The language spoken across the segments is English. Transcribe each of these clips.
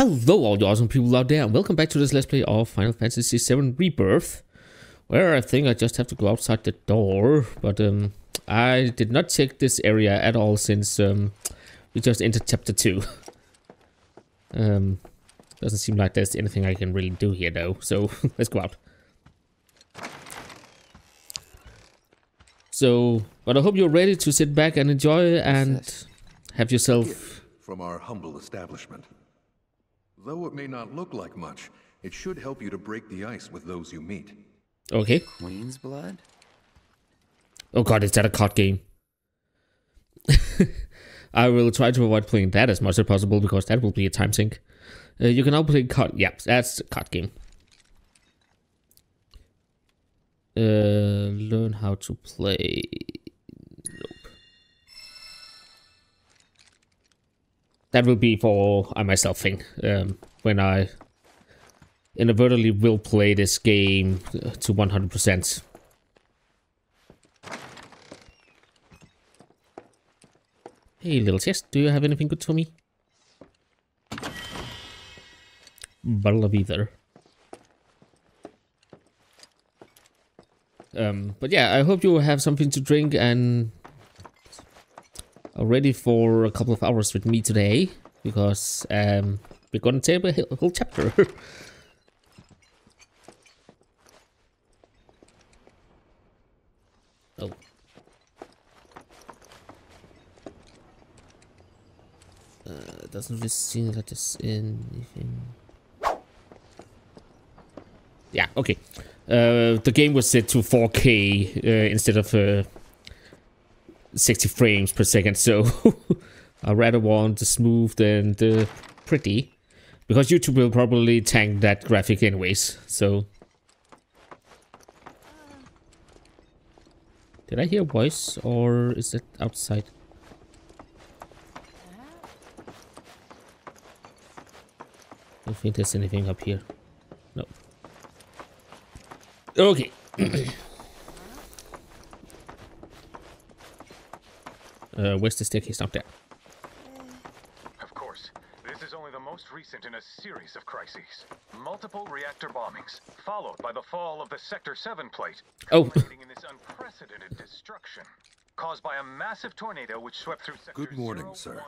Hello all you awesome people out there, and welcome back to this Let's Play of Final Fantasy VII Rebirth, where I think I just have to go outside the door, but I did not check this area at all since we just entered chapter 2. Doesn't seem like there's anything I can really do here though, so let's go out. So, but I hope you're ready to sit back and enjoy and have yourself... From our humble establishment. Though it may not look like much, it should help you to break the ice with those you meet. Okay. Queen's blood? Oh god, is that a card game? I will try to avoid playing that as much as possible because that will be a time sink. You can now play card... Yeah, that's a card game. Learn how to play... Nope. That will be for I myself thing. When I inadvertently will play this game to 100%. Hey little chest, do you have anything good for me? Bottle of ether. But yeah, I hope you have something to drink and are ready for a couple of hours with me today, because we're gonna take a whole chapter. Oh. Doesn't really seem that there's anything. Yeah, okay. The game was set to 4K instead of 60 frames per second, so I rather want the smooth than the pretty, because YouTube will probably tank that graphic anyways, so... Did I hear a voice, or is it outside? I don't think there's anything up here. Nope. Okay. Where's the staircase? Not there. Of course. This is only the most recent in a series of crises. Multiple reactor bombings, followed by the fall of the Sector 7 plate, culminating in this unprecedented destruction caused by a massive tornado which swept through Sector 0, 1, and... Good morning, sir.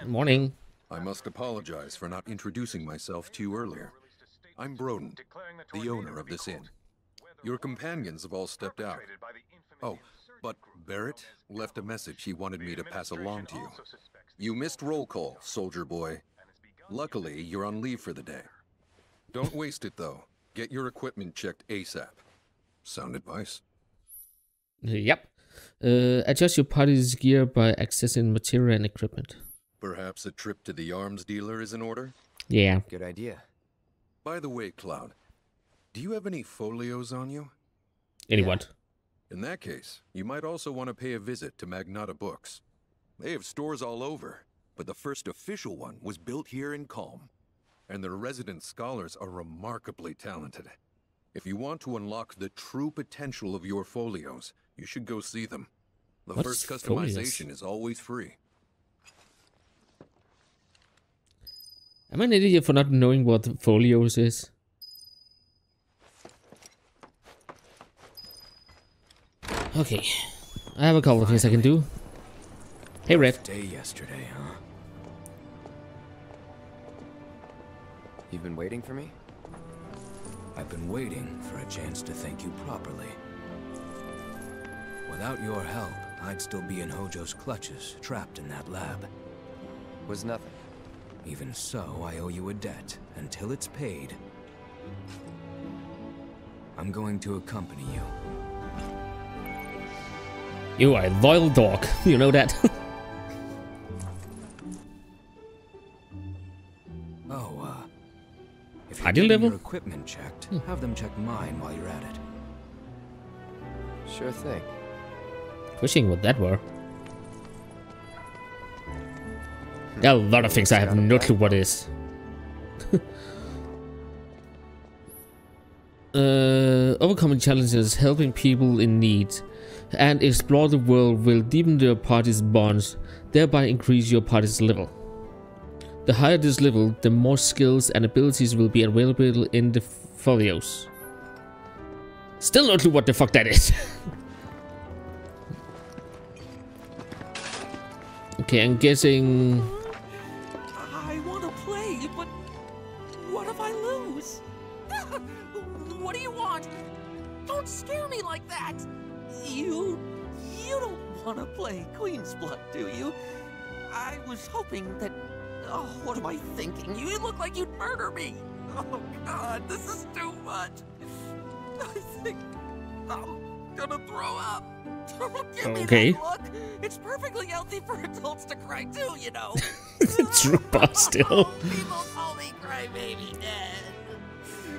Good morning. I must apologize for not introducing myself to you earlier. I'm Brodin, the owner of this inn. Your companions have all stepped out. Oh, but Barrett left a message he wanted me to pass along to you. You missed roll call, soldier boy. Luckily, you're on leave for the day. Don't waste it, though. Get your equipment checked ASAP. Sound advice? Yep. Adjust your party's gear by accessing material and equipment. Perhaps a trip to the arms dealer is in order? Yeah. Good idea. By the way, Cloud... Do you have any folios on you? Anyone? Yeah. In that case, you might also want to pay a visit to Magnata Books. They have stores all over, but the first official one was built here in Calm, and their resident scholars are remarkably talented. If you want to unlock the true potential of your folios, you should go see them. The first customization is always free. Am I an idiot for not knowing what folios is? Okay, I have a couple of things I can do. Hey, Red. Day yesterday, huh? You've been waiting for me? I've been waiting for a chance to thank you properly. Without your help, I'd still be in Hojo's clutches, trapped in that lab. Was nothing. Even so, I owe you a debt. Until it's paid, I'm going to accompany you. You are a loyal dog, you know that. If you're getting your equipment checked, have them check mine while you're at it. Sure thing. Wishing what that were. There are a lot of things I have no clue what is. Overcoming challenges, helping people in need, and explore the world will deepen your party's bonds, thereby increase your party's level. The higher this level, the more skills and abilities will be available in the folios. Still no clue what the fuck that is. Okay, I'm guessing... I want to play, but what if I lose? What do you want? Don't scare me like that! You don't want to play Queen's Blood, do you? I was hoping that... Oh, what am I thinking? You look like you'd murder me. Oh, God, this is too much. I think I'm gonna throw up. Don't give me that look. It's perfectly healthy for adults to cry too, you know. True, but still. People call me Crybaby Dad.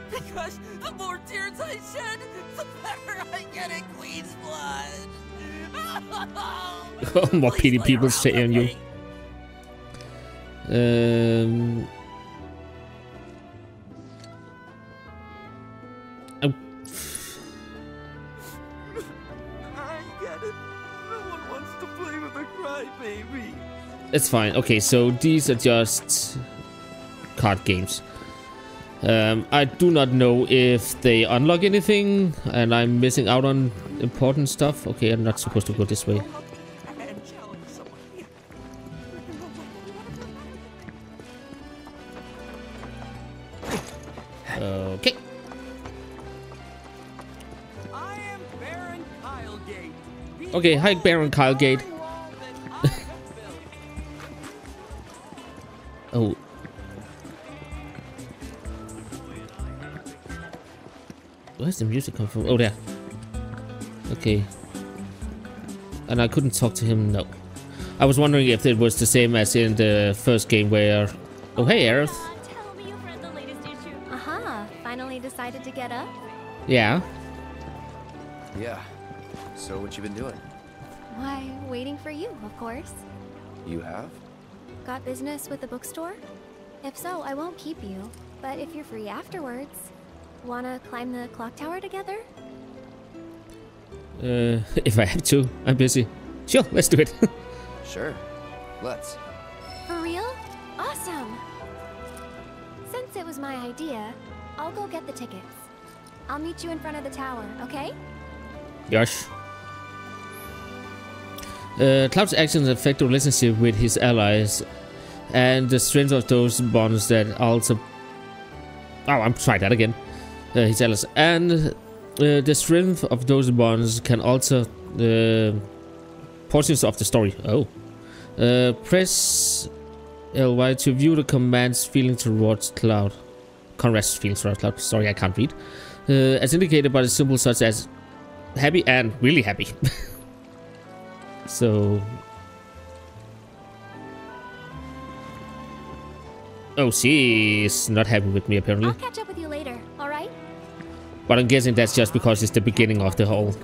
Because the more tears I shed, the better I get at Queen's Blood. Oh, more pity people say on you. I get it. No one wants to play with a crybaby. It's fine. Okay, so these are just card games. I do not know if they unlock anything, and I'm missing out on important stuff. Okay, I'm not supposed to go this way. Okay. I am Baron Kylegate. Okay, hi Baron Kylegate. Oh. Where's the music come from? Oh, there. Okay. And I couldn't talk to him, no. I was wondering if it was the same as in the first game where... Oh, hey Aerith. Decided to get up? Yeah. So what you been doing? Why, waiting for you, of course. You have? Got business with the bookstore? If so, I won't keep you. But if you're free afterwards, wanna climb the clock tower together? If I have to, I'm busy. Sure, let's do it. Sure, let's. For real? Awesome! Since it was my idea, I'll go get the tickets. I'll meet you in front of the tower, okay? Yosh. Cloud's actions affect the relationship with his allies and the strength of those bonds that also... Oh, I'm trying that again. His allies. And the strength of those bonds can alter the portions of the story. Oh. Press LY to view the commands feeling towards Cloud. Congress feels right loud. Sorry, I can't read. As indicated by the symbols such as happy and really happy. So... Oh, she's not happy with me apparently. I'll catch up with you later, alright? But I'm guessing that's just because it's the beginning of the whole...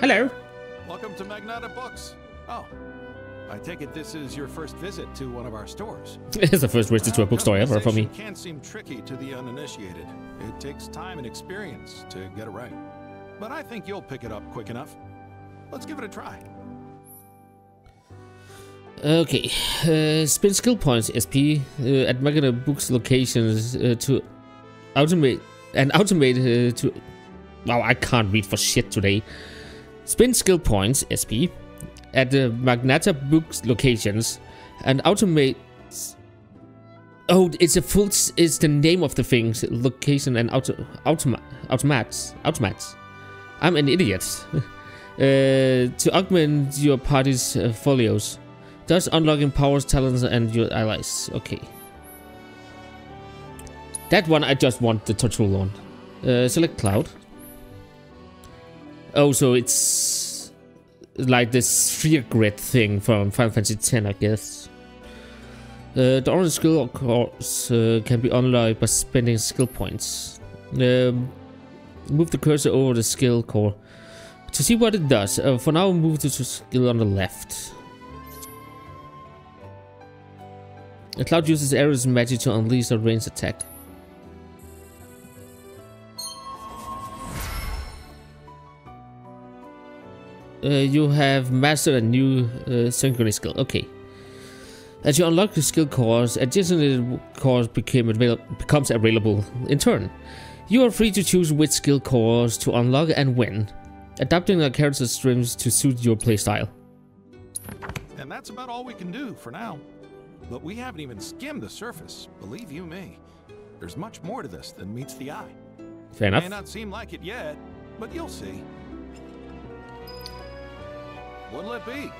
Hello! Welcome to Magnata Books. Oh. I take it this is your first visit to one of our stores. It's the first visit to a bookstore ever for me. Can seem tricky to the uninitiated. It takes time and experience to get it right. But I think you'll pick it up quick enough. Let's give it a try. Okay. Spend skill points SP at Magnata Books locations to automate and automate to... Wow, I can't read for shit today. Spend skill points SP at the Magnata Books locations and automate... Oh, it's a full... It's the name of the things. Location and automats. I'm an idiot. To augment your party's folios. Thus unlocking powers, talents and your allies. Okay. That one I just want the tutorial on. Select Cloud. Oh, so it's... like this sphere grid thing from Final Fantasy X, I guess. The orange skill, of course, can be unlocked by spending skill points. Move the cursor over the skill core to see what it does. For now, move to skill on the left. The Cloud uses Aerith's magic to unleash a ranged attack. You have mastered a new synchrony skill. Okay. As you unlock the skill cores, adjacent cores becomes available in turn. You are free to choose which skill cores to unlock and when, adapting the character streams to suit your playstyle. And that's about all we can do for now. But we haven't even skimmed the surface, believe you me. There's much more to this than meets the eye. Fair enough. It may not seem like it yet, but you'll see. What'll it be?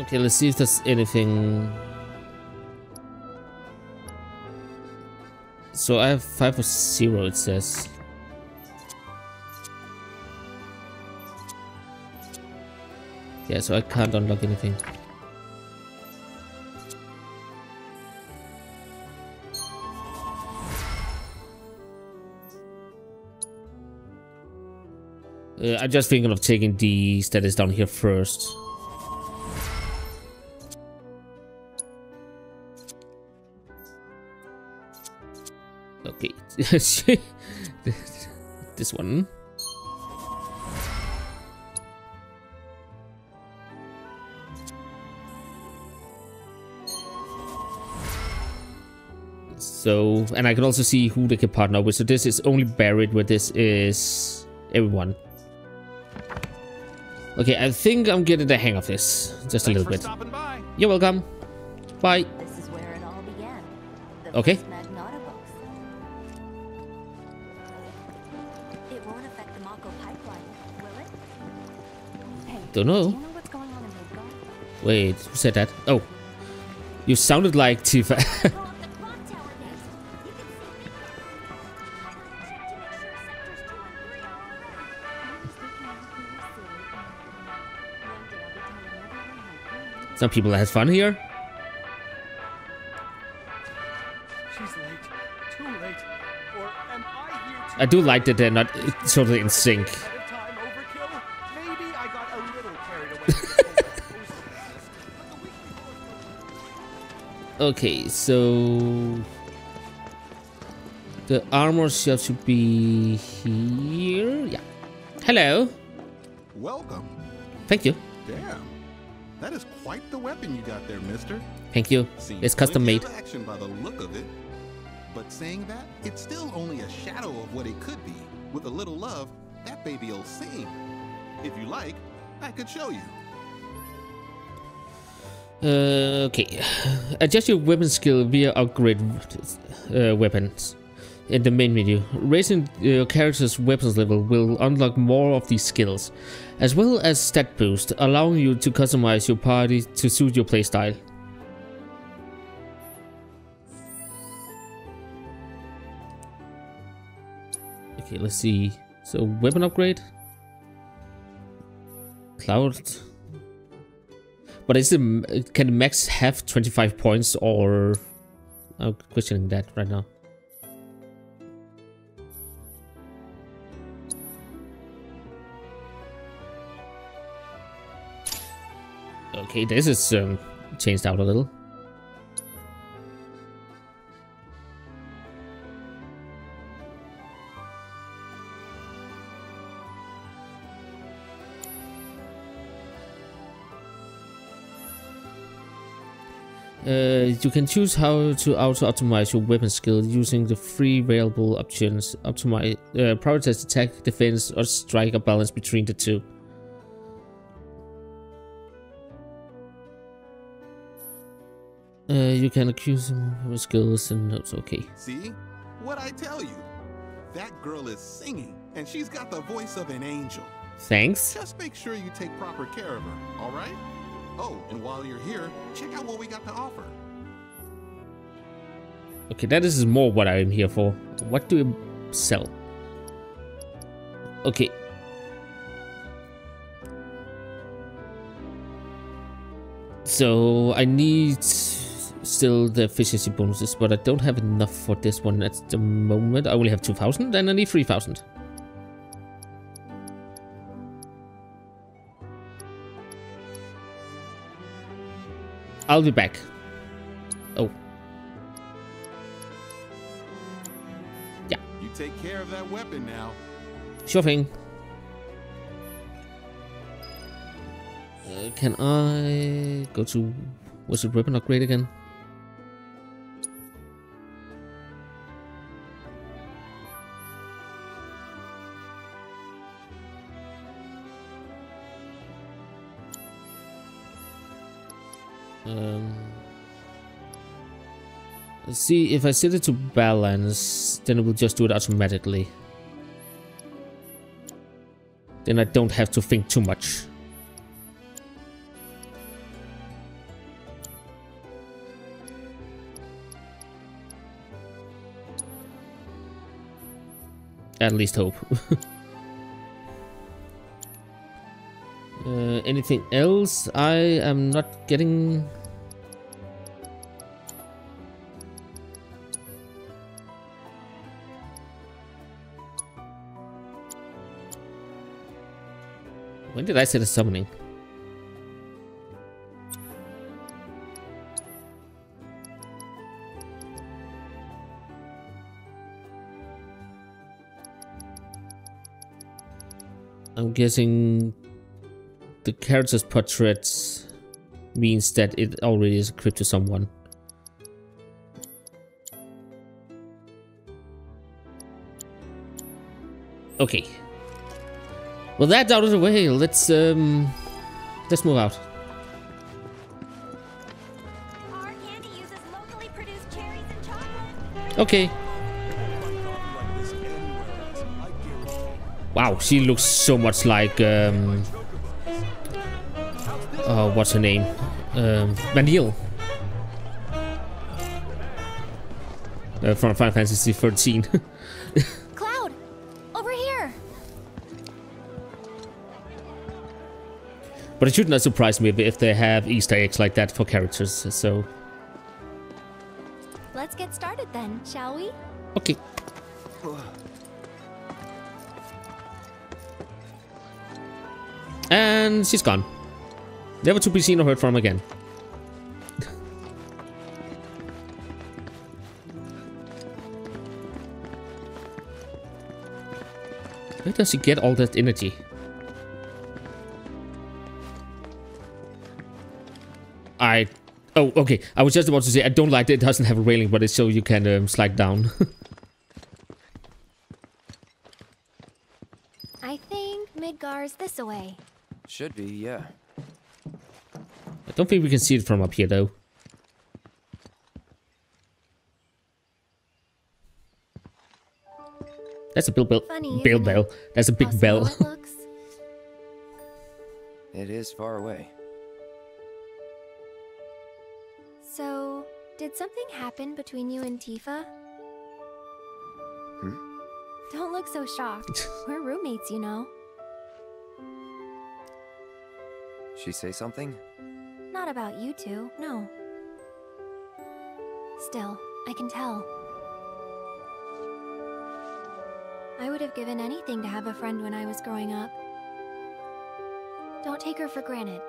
Okay, let's see if there's anything. So I have 5 or 0, it says. Yeah, so I can't unlock anything. I'm just thinking of taking the status down here first. Okay, this one. So, and I can also see who they can partner with. So this is only buried, where this is everyone. Okay, I think I'm getting the hang of this. Just Thanks a little bit. You're welcome. Bye. This is where it all began. The okay. Magnata Books. It won't affect the Mako pipeline, will it? Hey, don't know. Do you know what's going on in Midgar? Wait, who said that? Oh. You sounded like Tifa. Some people that had fun here. She's late. Too late. Or am I here too? I do like that they're not totally in sync. Okay, so the armor shelf should be here. Yeah. Hello. Welcome. Thank you. Damn. That is quite the weapon you got there, mister. Thank you. Seems it's custom made. Action by the look of it. But saying that, it's still only a shadow of what it could be. With a little love, that baby'll sing. If you like, I could show you. Okay. Adjust your weapon skill via upgrade weapons in the main menu. Raising your character's weapons level will unlock more of these skills, as well as stat boost, allowing you to customize your party to suit your playstyle. Okay, let's see. So, weapon upgrade. Cloud. But is it, can max have 25 points or... I'm questioning that right now. Okay, this is changed out a little. You can choose how to auto-optimize your weapon skill using the three available options. Optimize, prioritize attack, defense, or strike a balance between the two. You can accuse him of skills and notes, okay. See? What I tell you? That girl is singing, and she's got the voice of an angel. Thanks. Just make sure you take proper care of her, alright? Oh, and while you're here, check out what we got to offer. Okay, that is more what I'm here for. What do you sell? Okay. So, I need... still the efficiency bonuses, but I don't have enough for this one at the moment. I only have 2,000 and I need 3,000. I'll be back. Oh. Yeah. You take care of that weapon now. Sure thing. Can I go to... was it weapon upgrade again? See, if I set it to balance, then it will just do it automatically. Then I don't have to think too much. At least hope. Anything else? I am not getting... When did I set a summoning? I'm guessing the character's portraits means that it already is equipped to someone. Okay. Well, that's out of the way. Let's move out. Our candy uses locally produced cherries and chocolate. Okay. Wow, she looks so much like, oh, what's her name? Vanille. From Final Fantasy XIII. Cloud! Over here! But it should not surprise me if they have Easter eggs like that for characters, so... Let's get started then, shall we? Okay. And she's gone. Never to be seen or heard from again. Where does she get all that energy? Oh, okay. I was just about to say, I don't like that it doesn't have a railing, but it's so you can slide down. I think Midgar's this away. Should be, yeah. I don't think we can see it from up here, though. That's a bell. That's a big bell. It is far away. So, did something happen between you and Tifa? Hmm? Don't look so shocked. We're roommates, you know. She say something? Not about you two, no. Still, I can tell. I would have given anything to have a friend when I was growing up. Don't take her for granted.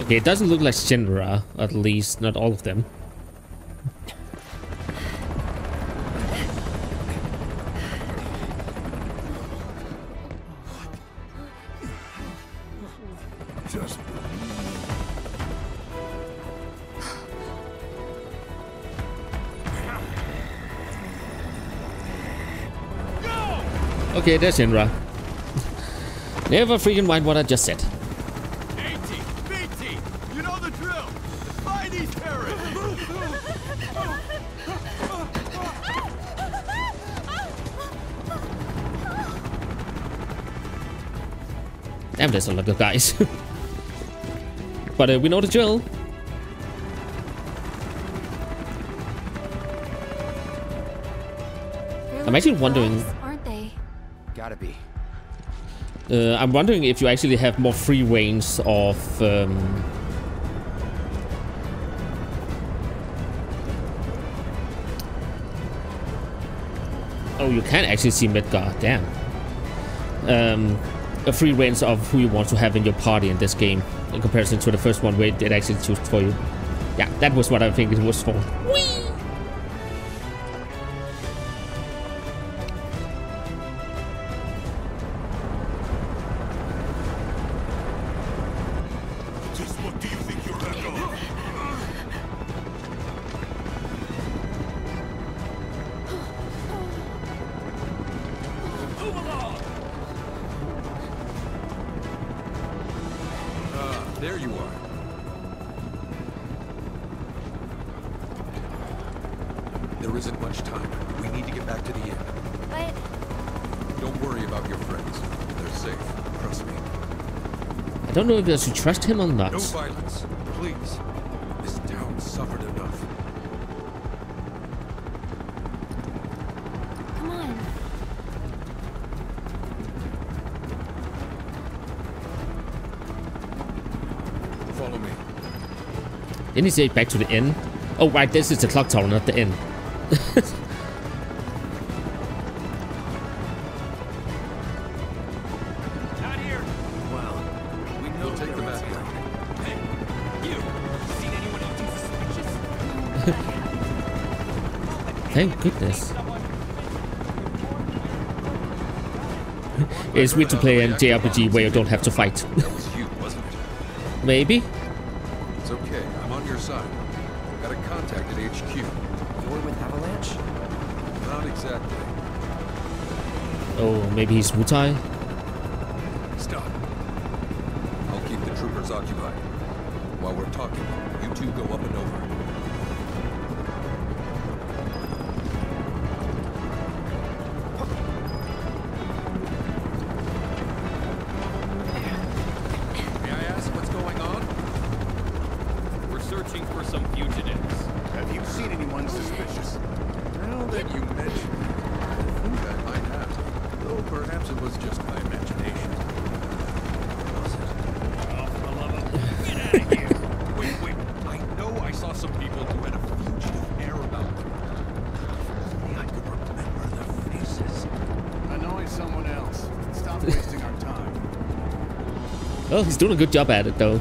Okay, it doesn't look like Shinra, at least not all of them. Okay, there's Shinra. Never freaking mind what I just said. BT, you know the drill. Buy these terrorists. Damn, there's a lot of guys. But we know the drill. I'm actually wondering. I'm wondering if you actually have more free range of oh, you can actually see Midgar, damn. A free range of who you want to have in your party in this game in comparison to the first one where it actually chose for you. Yeah, that was what I think it was for. Whee! Move along! There you are. There isn't much time. We need to get back to the inn. But... Don't worry about your friends. They're safe. Trust me. I don't know if there's to trust him or not. No violence, please. This town suffered enough. Come on. Follow me. Didn't he say back to the inn? Oh, right, this is the clock tower, not the inn. Thank goodness. It's weird to play a JRPG where you don't have to fight. Maybe. It's okay. I'm on your side. Got a contact at HQ. You're with Avalanche? Not exactly. Oh, maybe he's Wutai. Stop. I'll keep the troopers occupied. While we're talking, you two go up and over. He's doing a good job at it though.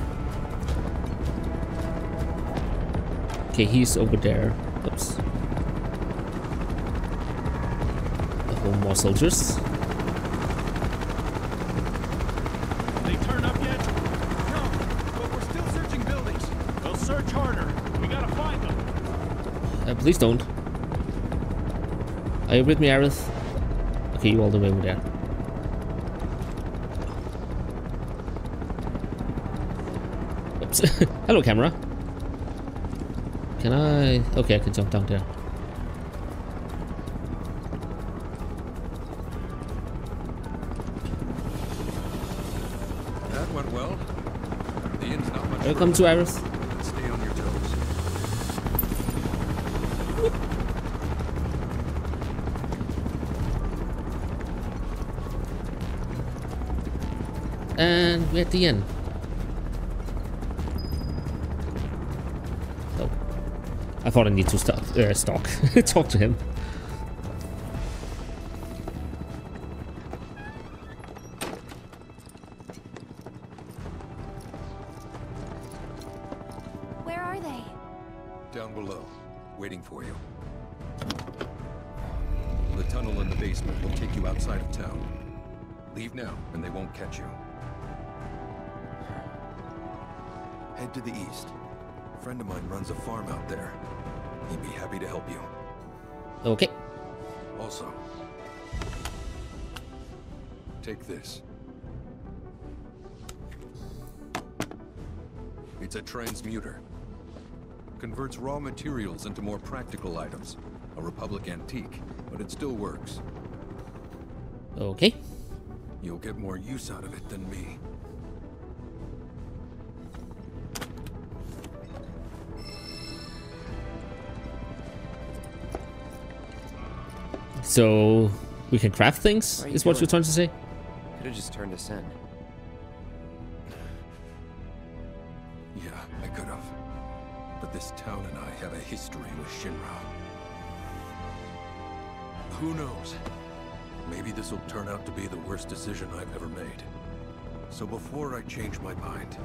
Okay, he's over there. Oops. A whole more soldiers. They turn up yet? No, but we're still searching buildings. They'll search harder. We gotta find them. Please don't. Are you with me, Aerith? Okay, you all the way over there. Hello, camera. Can I? Okay, I can jump down there. That went well. The inn's not much. Welcome to Aerith. Stay on your toes. And we're at the end. I thought I need to talk to him. Where are they? Down below, waiting for you. The tunnel in the basement will take you outside of town. Leave now, and they won't catch you. Head to the east. A friend of mine runs a farm out there. He'd be happy to help you. Okay. Also, take this. It's a transmuter. Converts raw materials into more practical items. A Republic antique, but it still works. Okay. You'll get more use out of it than me. So we can craft things, is what you're trying to say? Could have just turned us in. Yeah, I could have. But this town and I have a history with Shinra. Who knows? Maybe this will turn out to be the worst decision I've ever made. So before I change my mind,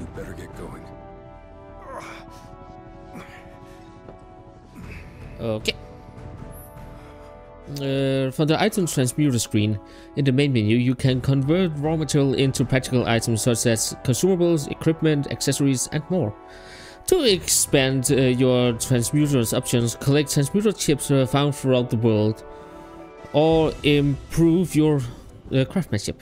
you better get going. Okay. From the item transmuter screen in the main menu, you can convert raw material into practical items such as consumables, equipment, accessories, and more. To expand your transmuter's options, collect transmuter chips found throughout the world, or improve your craftsmanship.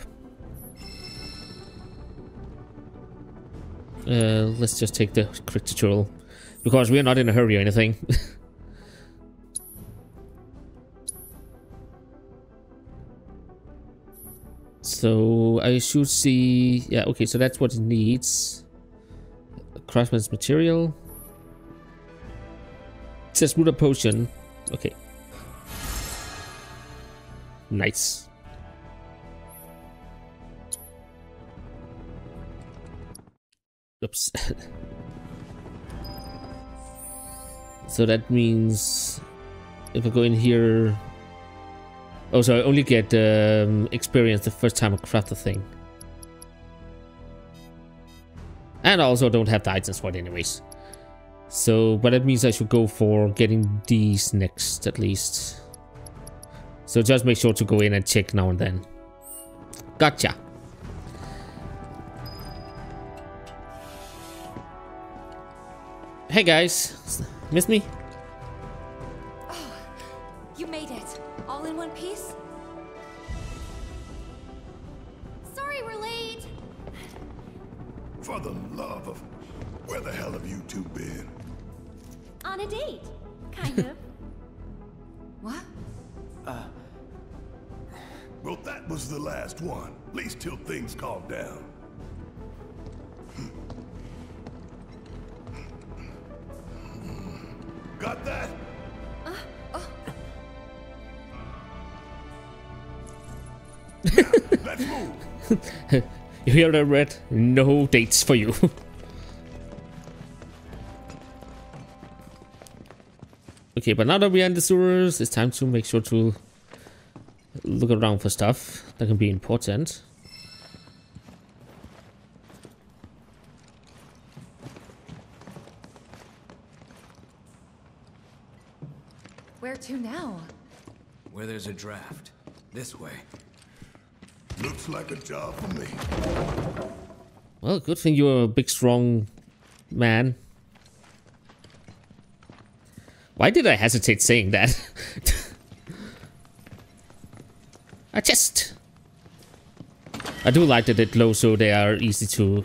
Let's just take the quick tutorial, because we're not in a hurry or anything. So I should see, yeah, okay, so that's what it needs. Craftsman's material. It says root a potion. Okay. Nice. Oops. So that means if I go in here... Oh, so I only get experience the first time I craft the thing. And I also don't have the items for it anyways. So, but that means I should go for getting these next, at least. So just make sure to go in and check now and then. Gotcha. Hey guys, miss me? Oh, you made it. All in one piece? Sorry we're late. For the love of... Where the hell have you two been? On a date. Kind of. What? Well, that was the last one. At least till things calm down. Got that? Now, let's move. You hear that, Red? No dates for you. Okay, but now that we are in the sewers, it's time to make sure to look around for stuff that can be important. Where to now? Where there's a draft. This way. Looks like a job for me. Well, good thing you're a big, strong man. Why did I hesitate saying that? A chest! I do like that it glows so they are easy to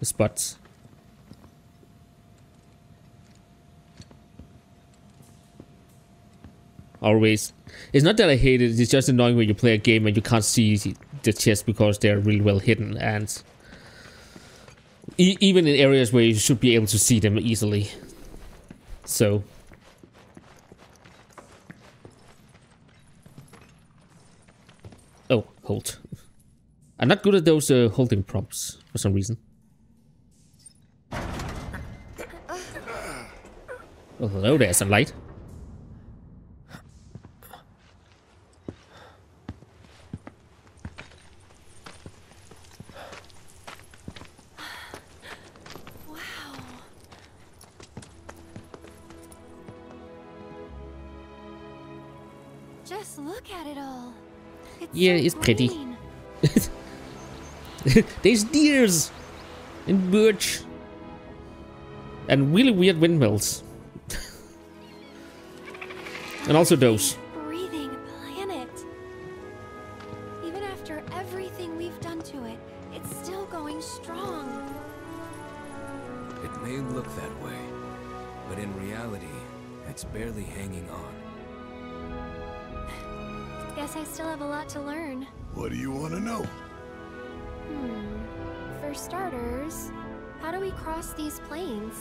spot. Always. It's not that I hate it, it's just annoying when you play a game and you can't see the chest because they're really well hidden, and even in areas where you should be able to see them easily. So... Oh, hold. I'm not good at those holding prompts for some reason. Oh, hello there, sunlight. Yeah, it's pretty. There's deers and birch and really weird windmills. And also those. Breathing planet. Even after everything we've done to it, it's still going strong. It may look that way, but in reality, it's barely hanging on. Guess I still have a lot to learn. What do you want to know? For starters, how do we cross these plains?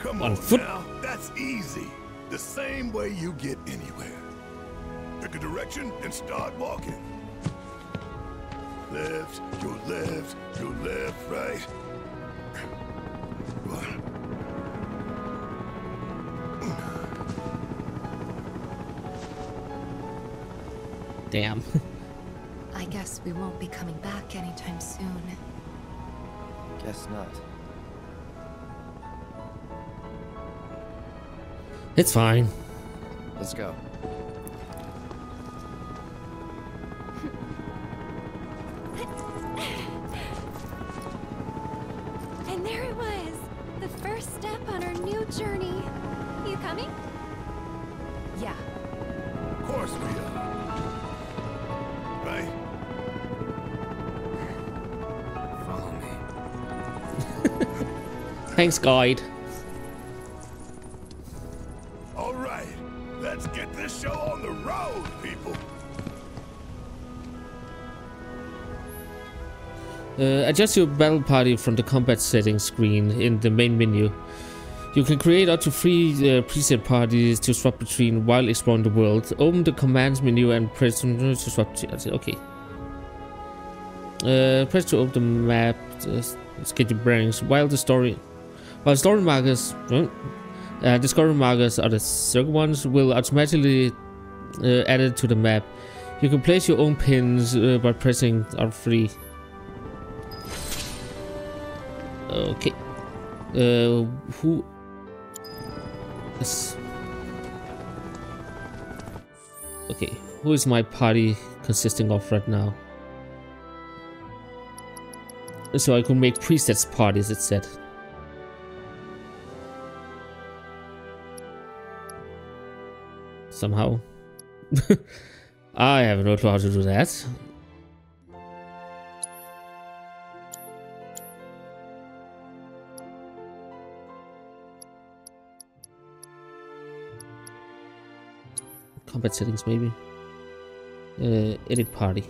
Come on now, that's easy. The same way you get anywhere. Pick a direction and start walking. Left, to left, to left, right. Damn. I guess we won't be coming back anytime soon. Guess not. It's fine. Let's go. And there it was. The first step on our new journey. You coming? Yeah. Of course we are. Follow me. Thanks, guide. All right, let's get this show on the road, people. Adjust your battle party from the combat settings screen in the main menu. You can create up to 3 preset parties to swap between while exploring the world. Open the commands menu and press to swap to... Okay. Press to open the map. Let's get the bearings. While story markers... discovery markers are the circle ones, will automatically added to the map. You can place your own pins by pressing R3. Okay. Who... Yes. Okay, who is my party consisting of right now? So I could make presets parties, it said. Somehow. I have no clue how to do that. Combat settings, maybe. Edit party.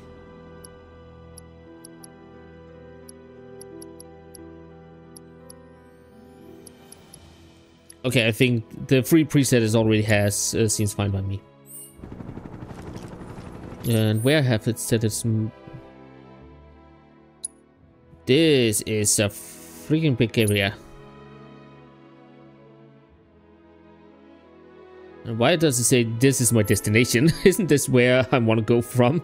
Okay, I think the free preset is already has seems fine by me. And where have it set its... This is a freaking big area. And why does it say this is my destination? Isn't this where I want to go from?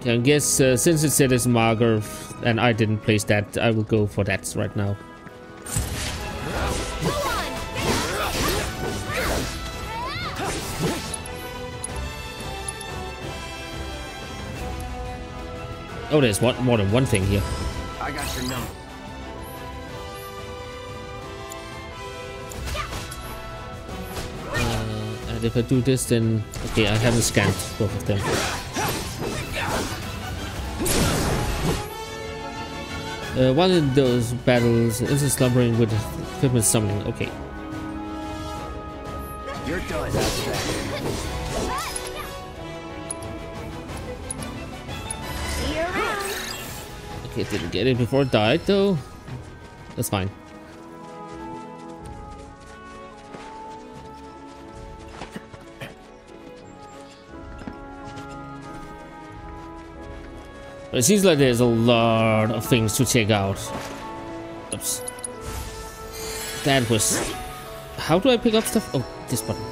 Okay, I guess since it said it's marker and I didn't place that, I will go for that right now. Oh, there's more than one thing here. I got your number. And if I do this, then okay, I haven't scanned both of them. One of those battles is a slumbering with equipment summoning. Okay. You're done. It didn't get it before it died, though. That's fine. But it seems like there's a lot of things to check out. Oops. That was... How do I pick up stuff? Oh, this button.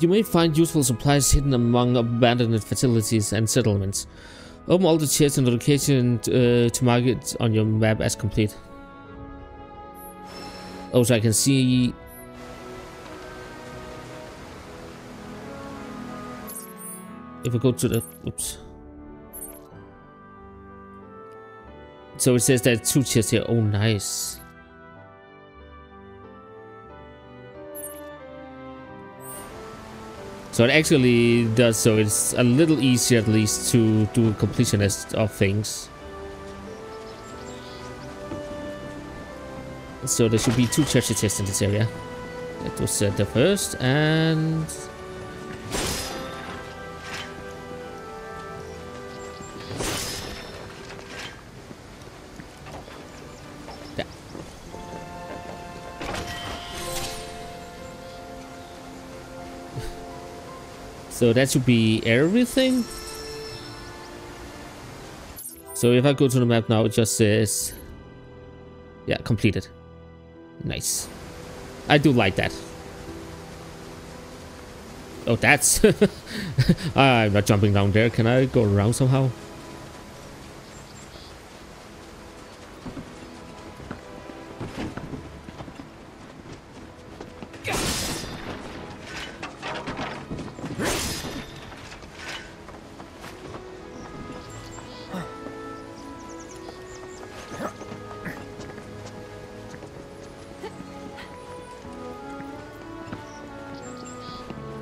You may find useful supplies hidden among abandoned facilities and settlements. Open all the chests and location to mark it on your map as complete. Oh, so I can see... If we go to the... Oops. So it says there are 2 chests here. Oh, nice. So it actually does, so it's a little easier at least to do a completionist of things. So there should be 2 treasure chests in this area. That was the first, and... So that should be everything. So if I go to the map now, it just says, yeah, completed. Nice. I do like that. Oh, that's... I'm not jumping down there. Can I go around somehow?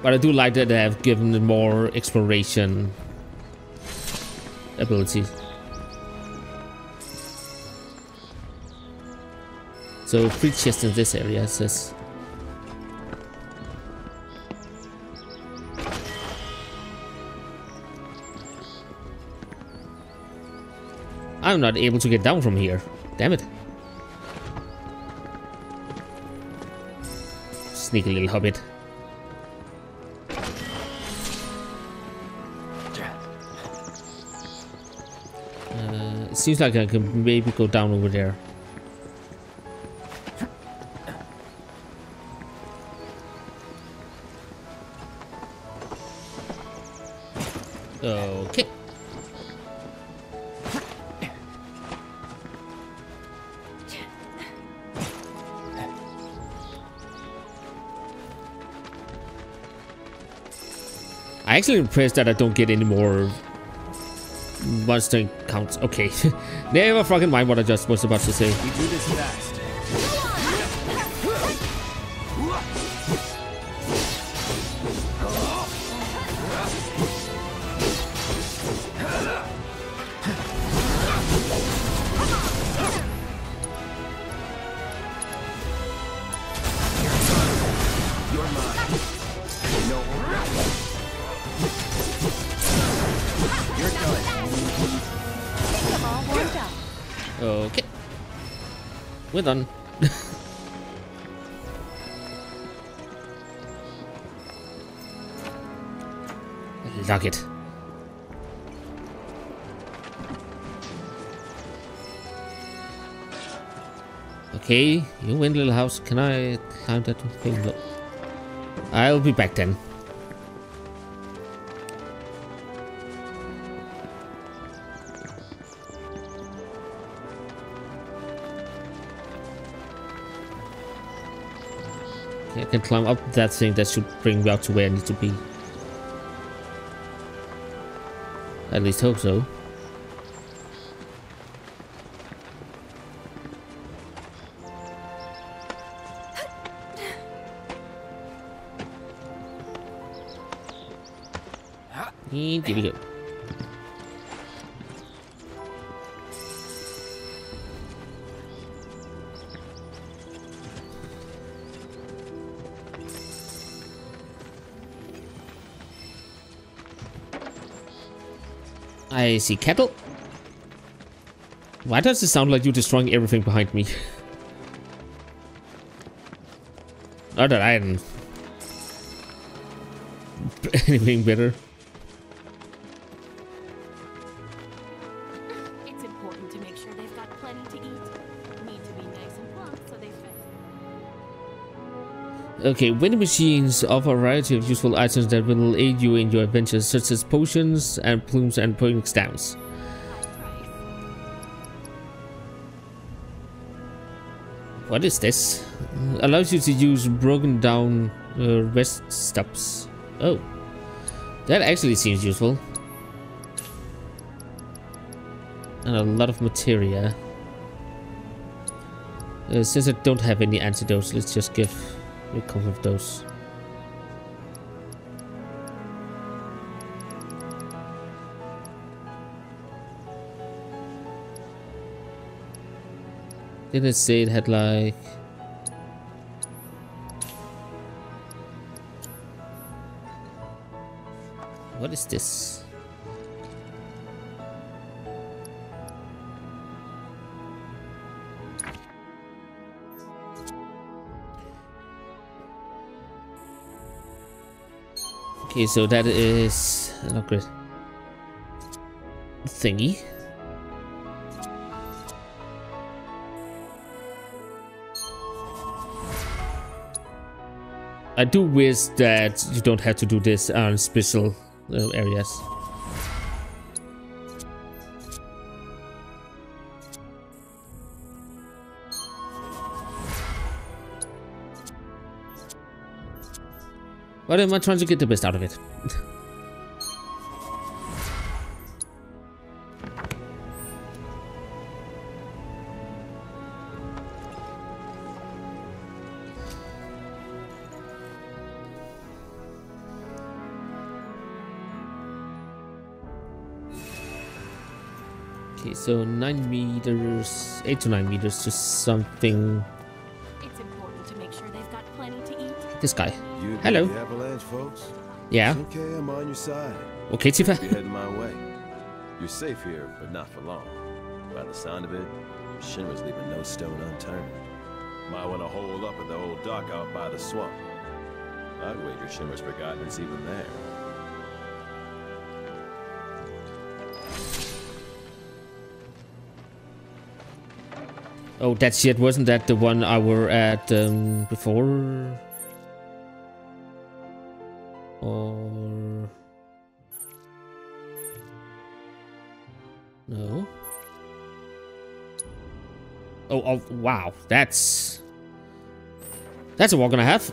But I do like that they have given it more exploration abilities. So free chest in this area, it says. I'm not able to get down from here. Damn it. Sneaky little hobbit. It seems like I can maybe go down over there. Okay. I'm actually impressed that I don't get any more monster counts. Okay. Never fucking mind what I just was about to say. We do this fast. We're done. Lock it. Okay, you win, little house. Can I climb that thing? No. I'll be back then. I can climb up that thing. That should bring me out to where I need to be. At least hope so. And here we go. I see cattle. Why does it sound like you're destroying everything behind me? Not that I didn't anything better. It's important to make sure they've got plenty to eat. Need to be nice and plump so they fit. Okay, vending machines offer a variety of useful items that will aid you in your adventures, such as potions and plumes and poking stamps. What is this? Allows you to use broken down rest stops. Oh, that actually seems useful. And a lot of materia. Since I don't have any antidotes, let's just give a couple of those. Didn't it say it had like... What is this? Okay, so that is an upgrade thingy. I do wish that you don't have to do this on special areas. Why am I trying to get the best out of it? Okay, so 9 meters, 8 to 9 meters, just something. It's important to make sure they've got plenty to eat. This guy. You hello. The Avalanche, folks. Yeah. It's okay, I'm on your side. Okay, Tifa. You're heading my way. You're safe here, but not for long. By the sound of it, Shinra's leaving no stone unturned. Might want to hole up at the old dock out by the swamp. I'd wager Shinra's forgotten it's even there. Oh, that's it. Wasn't that the one I were at before? Or... no. Oh, oh wow. That's a walk and a half.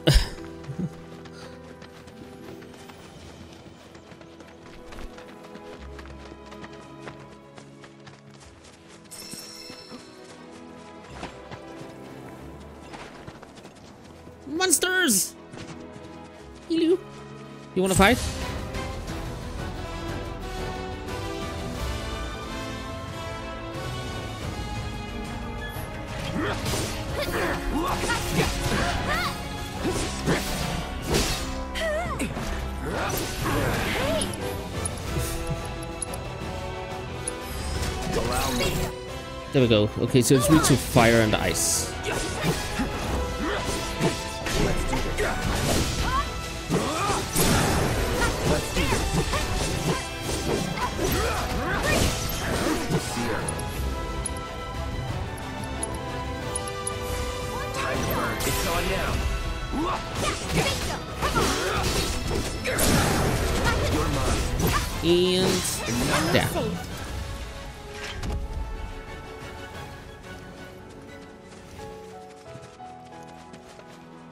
Monsters! Hello. You wanna fight? There we go. Okay, so it's reach to fire and ice.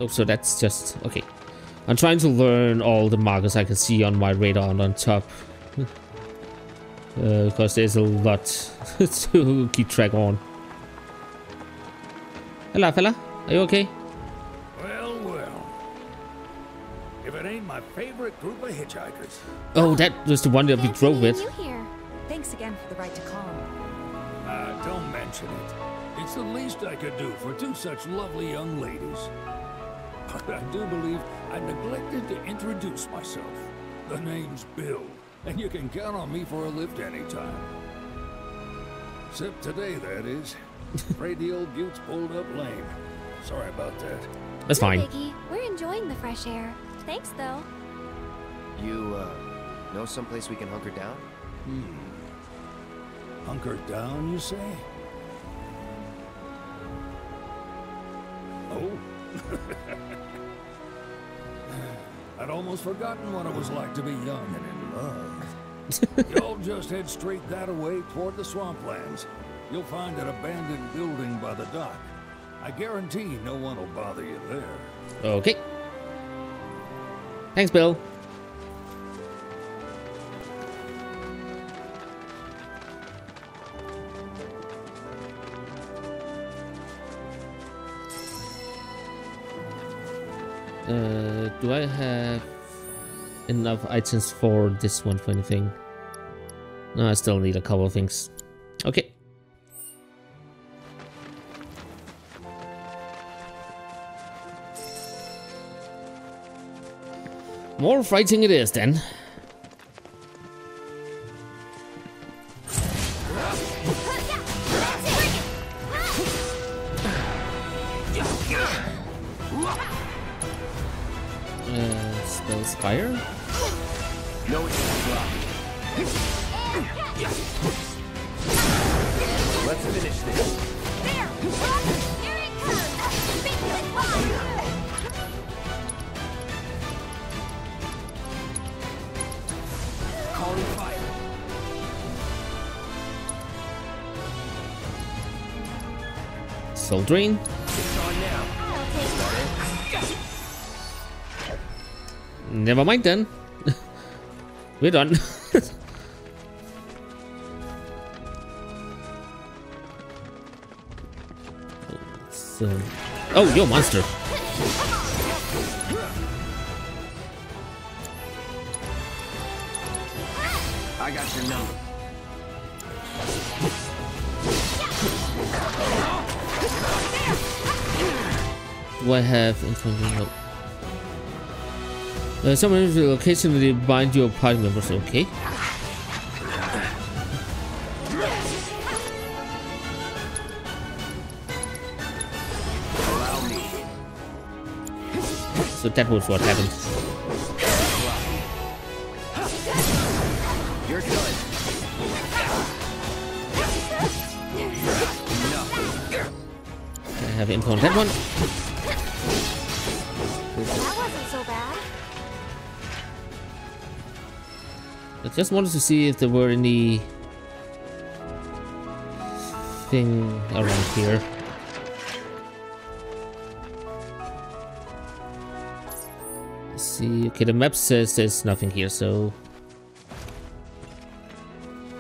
Oh, so that's just... okay. I'm trying to learn all the markers I can see on my radar and on top. Because there's a lot to keep track on. Hello, fella. Are you okay? Well, well. If it ain't my favorite group of hitchhikers. Oh, that was the one that we drove with. Thanks again for the right to call. Don't mention it. It's the least I could do for two such lovely young ladies. But I do believe I neglected to introduce myself. The name's Bill, and you can count on me for a lift anytime. Except today, that is. Afraid the old buttes pulled up lame. Sorry about that. That's fine. Biggie, we're enjoying the fresh air. Thanks, though. You, know someplace we can hunker down? Hunker down, you say? Oh. I'd almost forgotten what it was like to be young and in love. Y'all just head straight that away toward the swamplands. You'll find an abandoned building by the dock. I guarantee no one will bother you there. Okay. Thanks, Bill. Do I have enough items for this one for anything? No, I still need a couple of things. Okay. More fighting it is then. Fire? No, it's not. Let's finish this. There! Here it comes! Big fire! Calling fire. Soldering. It's on now. I'll take it. Never mind then. We're done. Oh, you're a monster. I got your number. what I have in front of you. Someone is the location will bind your party members, okay? So that was what happened. You're good. Have info on that one. That wasn't so bad. I just wanted to see if there were any thing around here. Let's see. Okay, the map says there's nothing here, so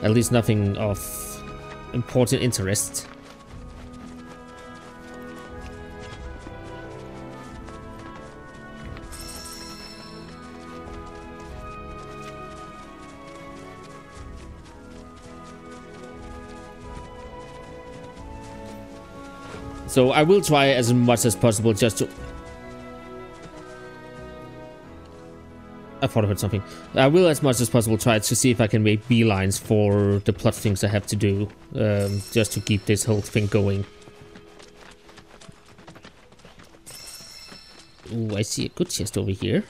at least nothing of important interest. So I will try as much as possible just to... I thought I heard something. I will as much as possible try to see if I can make beelines for the plot things I have to do. Just to keep this whole thing going. Ooh, I see a good chest over here.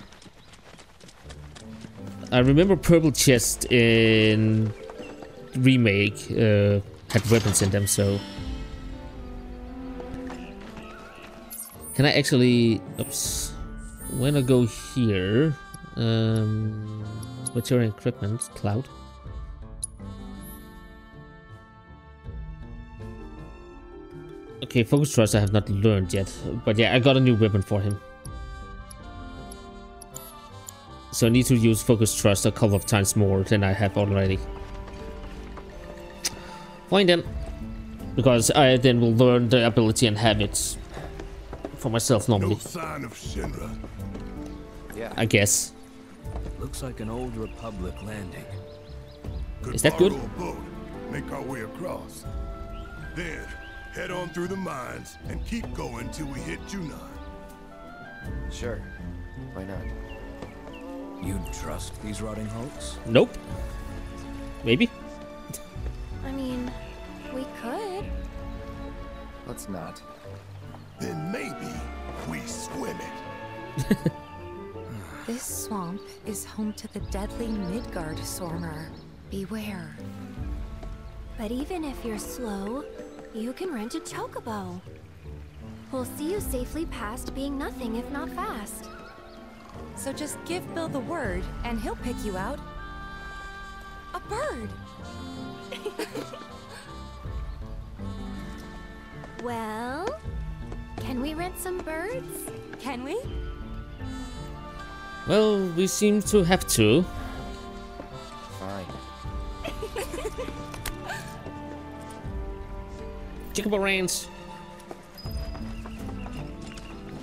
I remember purple chests in Remake had weapons in them, so... Can I actually... Oops. When I go here... material equipment, cloud. Okay, focus thrust I have not learned yet. But yeah, I got a new weapon for him. So I need to use focus thrust a couple of times more than I have already. Fine then. Because I then will learn the ability and have it. For myself normally. No sign of Shinra. Yeah. I guess. Looks like an old Republic landing. Is that good? Boat, make our way across. Then head on through the mines and keep going till we hit Junon. Sure. Why not? You trust these rotting hulks? Nope. Maybe. I mean, we could. Let's not. Then maybe we swim it. This swamp is home to the deadly Midgardsormr. Beware. But even if you're slow, you can rent a Chocobo. We'll see you safely past being nothing if not fast. So just give Bill the word and he'll pick you out. A bird! Well... Can we rent some birds? Can we? Well, we seem to have to. Fine. Chocobo Ranch.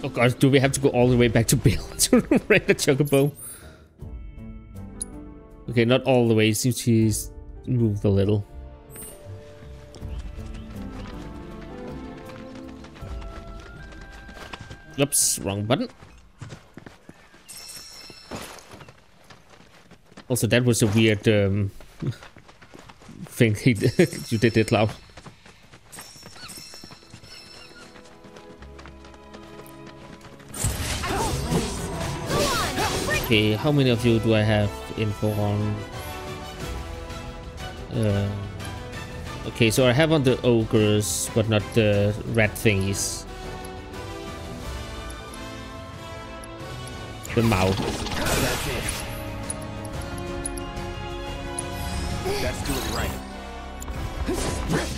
Oh god, do we have to go all the way back to Bill to rent the Chocobo? Okay, not all the way, since she's moved a little. Oops, wrong button. Also, that was a weird thing he did. You did it loud. Okay, how many of you do I have info on? Okay, so I have on the ogres, but not the rat thingies. The mouth. That's it. Let's do it right. Let's do this.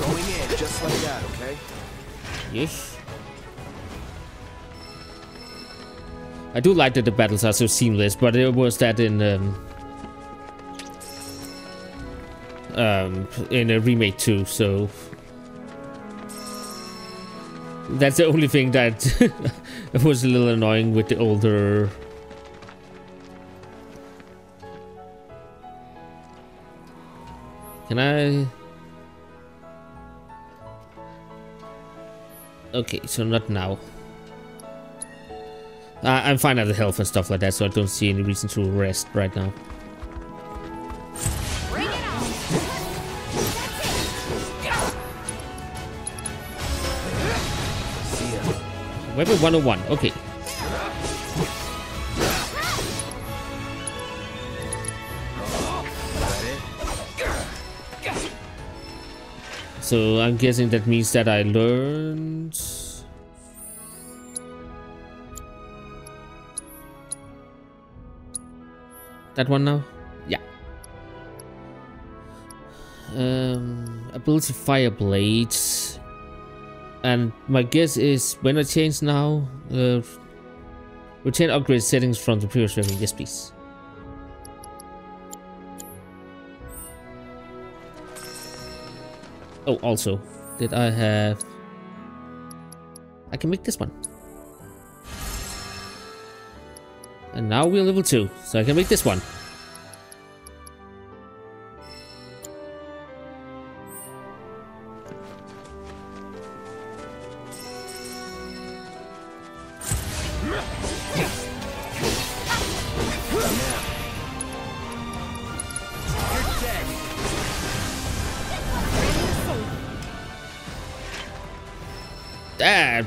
Going in just like that, okay? Yes. I do like that the battles are so seamless, but it was that in a remake too, so That's the only thing that was a little annoying with the older... Can I... Okay, so not now. I'm fine at the health and stuff like that, so I don't see any reason to rest right now. Level 101, okay. So I'm guessing that means that I learned... That one now? Yeah. Ability Fire Blade. And my guess is when I change now, retain upgrade settings from the previous version. Yes, please. Oh, also, did I have? I can make this one. And now we're level 2, so I can make this one.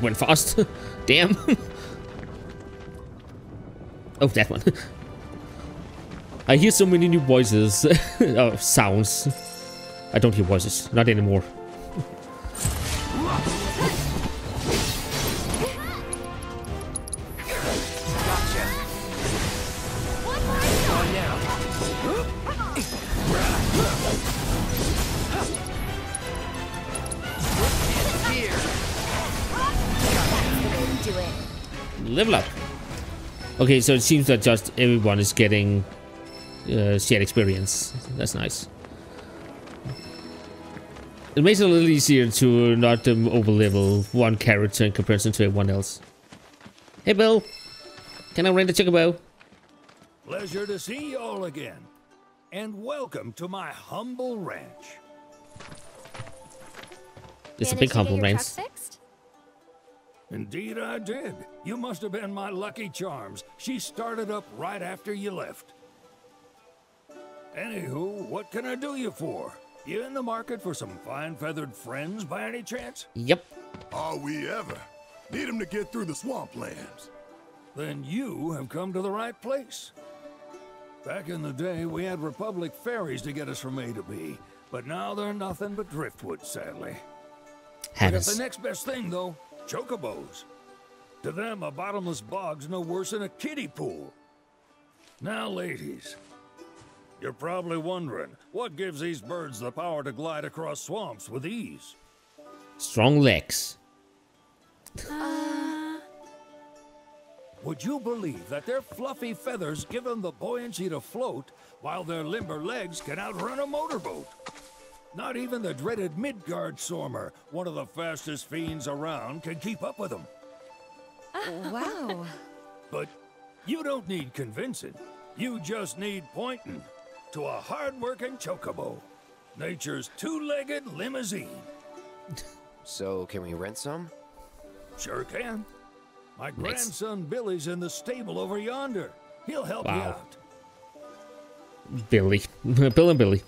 Went fast. Damn. Oh, that one. I hear so many new voices. Oh, sounds. I don't hear voices. Not anymore. Level up. Okay, so it seems that just everyone is getting shared experience. That's nice. It makes it a little easier to not overlevel one character in comparison to everyone else. Hey, Bill. Can I rent a Chocobo? Pleasure to see you all again. And welcome to my humble ranch. It's a big humble ranch. Indeed I did. You must have been my lucky charms. She started up right after you left. Anywho, what can I do you for? You in the market for some fine feathered friends by any chance? Yep. Are we ever? Need them to get through the swamplands. Then you have come to the right place. Back in the day, we had Republic ferries to get us from A to B, but now they're nothing but driftwood, sadly. That's the next best thing, though. Chocobos. To them, a bottomless bog's no worse than a kiddie pool. Now, ladies, you're probably wondering what gives these birds the power to glide across swamps with ease. Strong legs. Would you believe that their fluffy feathers give them the buoyancy to float, while their limber legs can outrun a motorboat? Not even the dreaded Midgardsormr, one of the fastest fiends around, can keep up with them. Wow. But you don't need convincing. You just need pointing to a hard-working Chocobo. Nature's two-legged limousine. So, can we rent some? Sure can. My grandson Billy's in the stable over yonder. He'll help you out. Billy. Bill and Billy.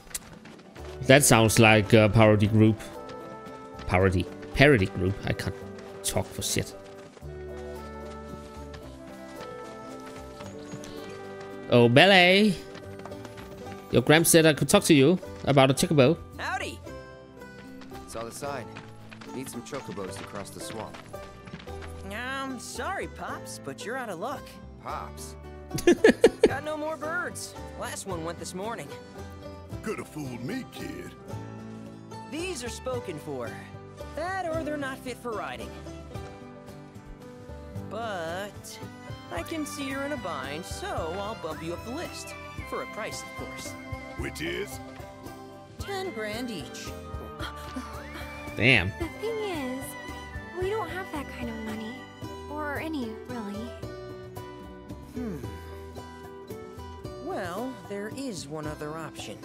That sounds like a parody group. Parody group. I can't talk for shit. Oh, Billy. Your gram said I could talk to you about a Chocobo. Howdy. It's on the side. Need some Chocobos to cross the swamp. I'm sorry, Pops, but you're out of luck. Pops? Got no more birds. Last one went this morning. Could have fooled me, kid. These are spoken for. That or they're not fit for riding. But I can see you're in a bind, so I'll bump you up the list. For a price, of course. Which is? 10 grand each. Damn. The thing is, we don't have that any, really. Well, there is one other option.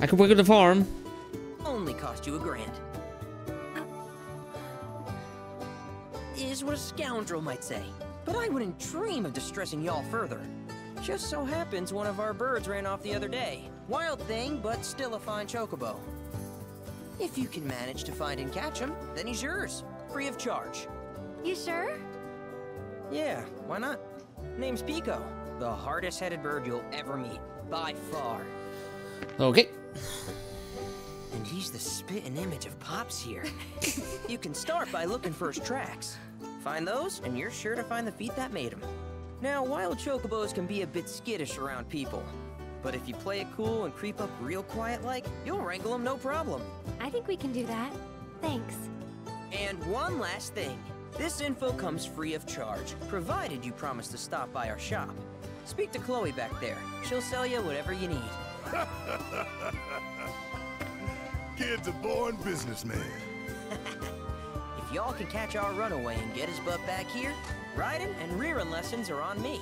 I could work at the farm. Only cost you $1,000. Is what a scoundrel might say. But I wouldn't dream of distressing y'all further. Just so happens one of our birds ran off the other day. Wild thing, but still a fine chocobo. If you can manage to find and catch him, then he's yours, free of charge. You sure? Yeah, why not? Name's Pico, the hardest-headed bird you'll ever meet, by far. Okay. And he's the spitting image of Pops here. You can start by looking for his tracks. Find those, and you're sure to find the feet that made him. Now, wild chocobos can be a bit skittish around people. But if you play it cool and creep up real quiet-like, you'll wrangle them no problem. I think we can do that. Thanks. And one last thing. This info comes free of charge, provided you promise to stop by our shop. Speak to Chloe back there. She'll sell you whatever you need. Kid's a born businessman. If y'all can catch our runaway and get his butt back here, riding and rearing lessons are on me.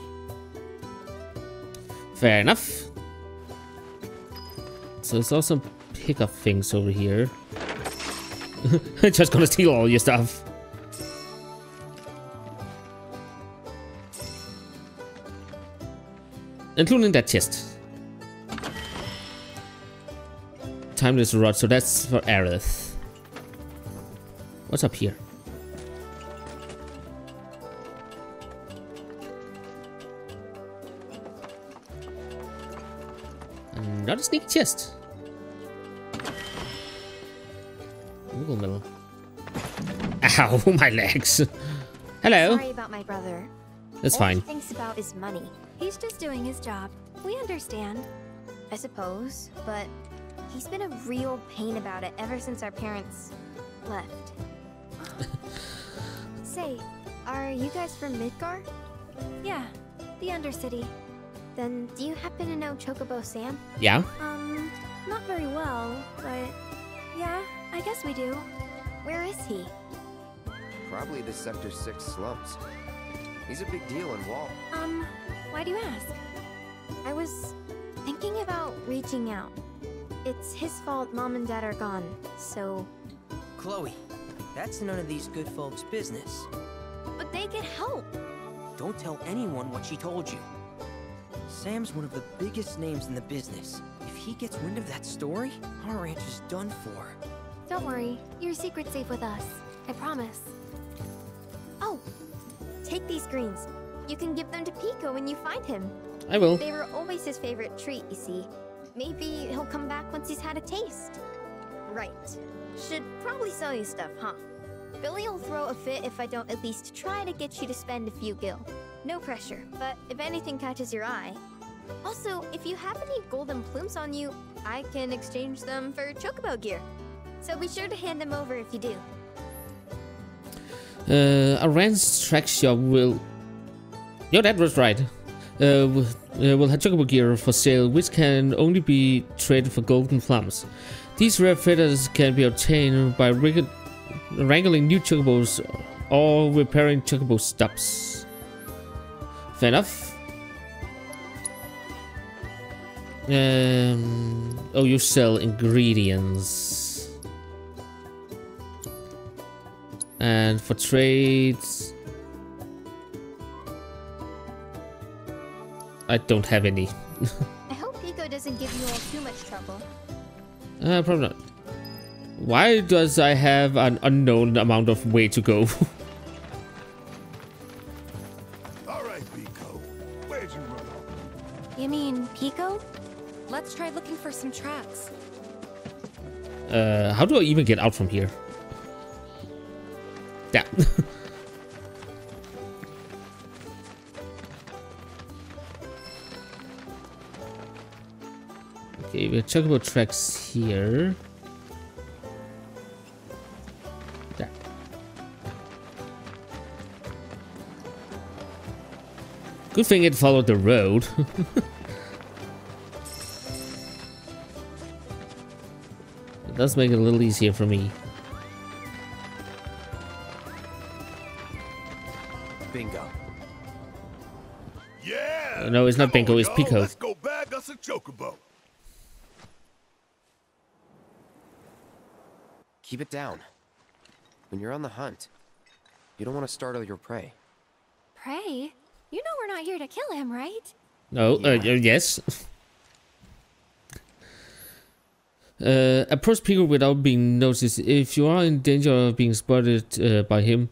Fair enough. So there's also pickup things over here. Just gonna steal all your stuff. Including that chest. Timeless rod, so that's for Aerith. What's up here? Not a sneaky chest. Google middle. Ow, my legs. Hello. Sorry about my brother. That's fine. All he thinks about is money. He's just doing his job. We understand, I suppose, but he's been a real pain about it ever since our parents left. Say, are you guys from Midgar? Yeah, the Undercity. Then, do you happen to know Chocobo Sam? Yeah. Not very well, but yeah, I guess we do. Where is he? Probably the Sector 6 slums. He's a big deal in Wall. Why do you ask? I was thinking about reaching out. It's his fault Mom and Dad are gone, so... Chloe, that's none of these good folks' business. But they can help. Don't tell anyone what she told you. Sam's one of the biggest names in the business. If he gets wind of that story, our ranch is done for. Don't worry, your secret's safe with us. I promise. Oh, take these greens. You can give them to Pico when you find him. I will. They were always his favorite treat, you see. Maybe he'll come back once he's had a taste. Right. Should probably sell you stuff, huh? Billy will throw a fit if I don't at least try to get you to spend a few gil. No pressure, but if anything catches your eye. Also, if you have any golden plumes on you, I can exchange them for chocobo gear. So be sure to hand them over if you do. A ranch track shop will... Yo, that was right. We'll have chocobo gear for sale, which can only be traded for golden plums. These rare feathers can be obtained by wrangling new chocobos or repairing chocobo stubs. Fair enough. Oh, you sell ingredients. And for trades... I don't have any. I hope Pico doesn't give you all too much trouble. Probably not. Why does I have an unknown amount of way to go? You mean Pico? Let's try looking for some tracks. How do I even get out from here? Yeah. Okay, we'll check about tracks here. There. Good thing it followed the road. It does make it a little easier for me. Bingo. No, it's not Bingo, it's Pico. Let's go bag us a Chocobo. Keep it down. When you're on the hunt, you don't want to startle your prey. Prey? You know we're not here to kill him, right? No, yes. Approach Pico without being noticed. If you are in danger of being spotted by him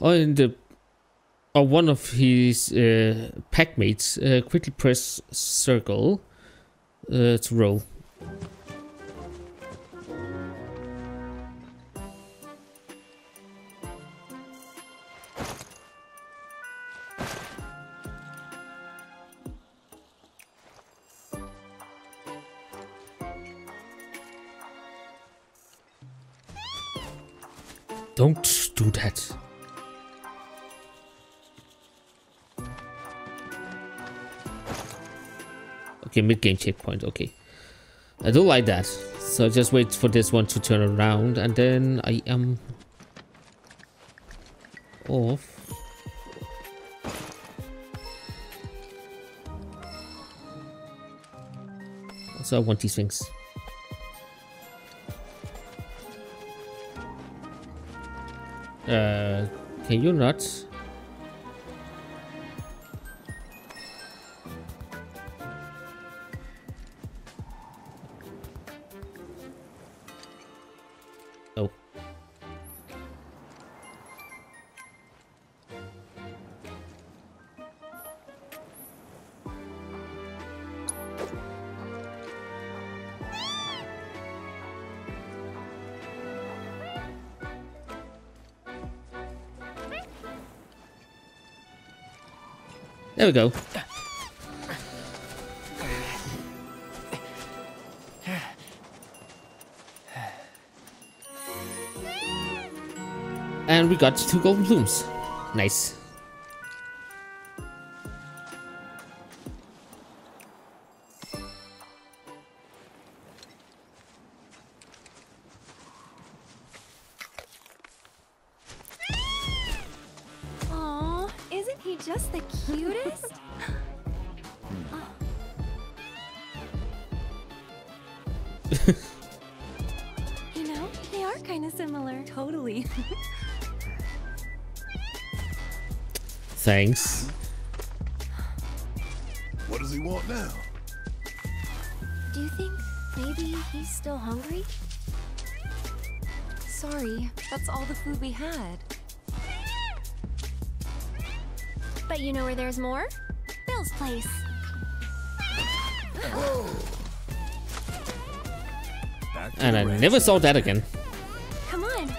or in the or one of his pack mates, quickly press circle to roll. Don't do that. Okay, mid-game checkpoint, okay. I don't like that. So just wait for this one to turn around and then I am off. So I want these things. Can you not? No. There we go. And we got 2 golden plumes. Nice. Thanks. What does he want now? Do you think maybe he's still hungry? Sorry, that's all the food we had. But you know where there's more? Bill's place. Whoa. And I never saw that again. Come on.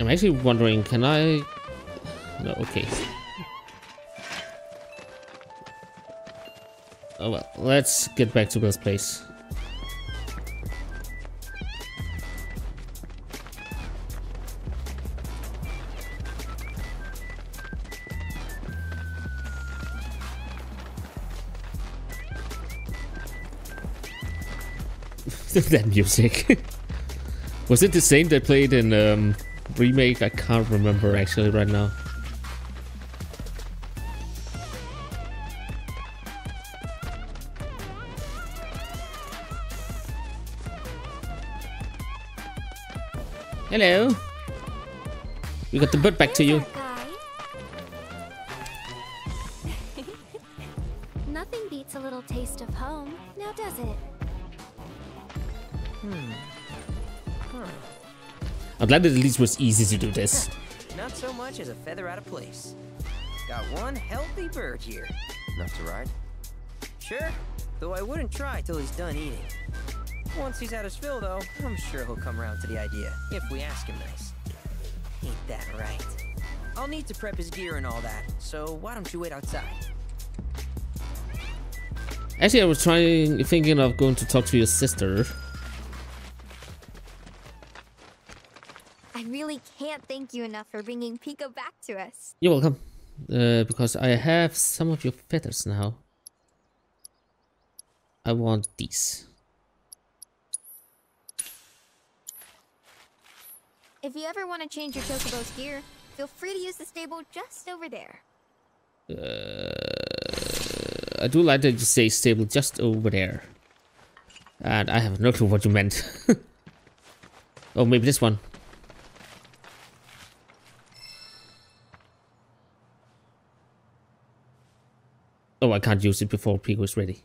I'm actually wondering, can I... No, okay. Oh well, let's get back to this place. That music. Was it the same they played in... Remake, I can't remember actually right now. Hello. We got the bird back to you. Nothing beats a little taste of home, now does it? I'm glad that at least it was easy to do this. Not so much as a feather out of place. Got one healthy bird here. Enough to ride? Sure, though I wouldn't try till he's done eating. Once he's had his fill though, I'm sure he'll come around to the idea, if we ask him nice. Ain't that right? I'll need to prep his gear and all that, so why don't you wait outside? Actually, I was thinking of going to talk to your sister. Thank you enough for bringing Pico back to us. You're welcome. Because I have some of your feathers now. I want these. If you ever want to change your Chocobo's gear, feel free to use the stable just over there. I do like that you say stable just over there. And I have no clue what you meant. Oh, maybe this one. Oh, I can't use it before Pico is ready.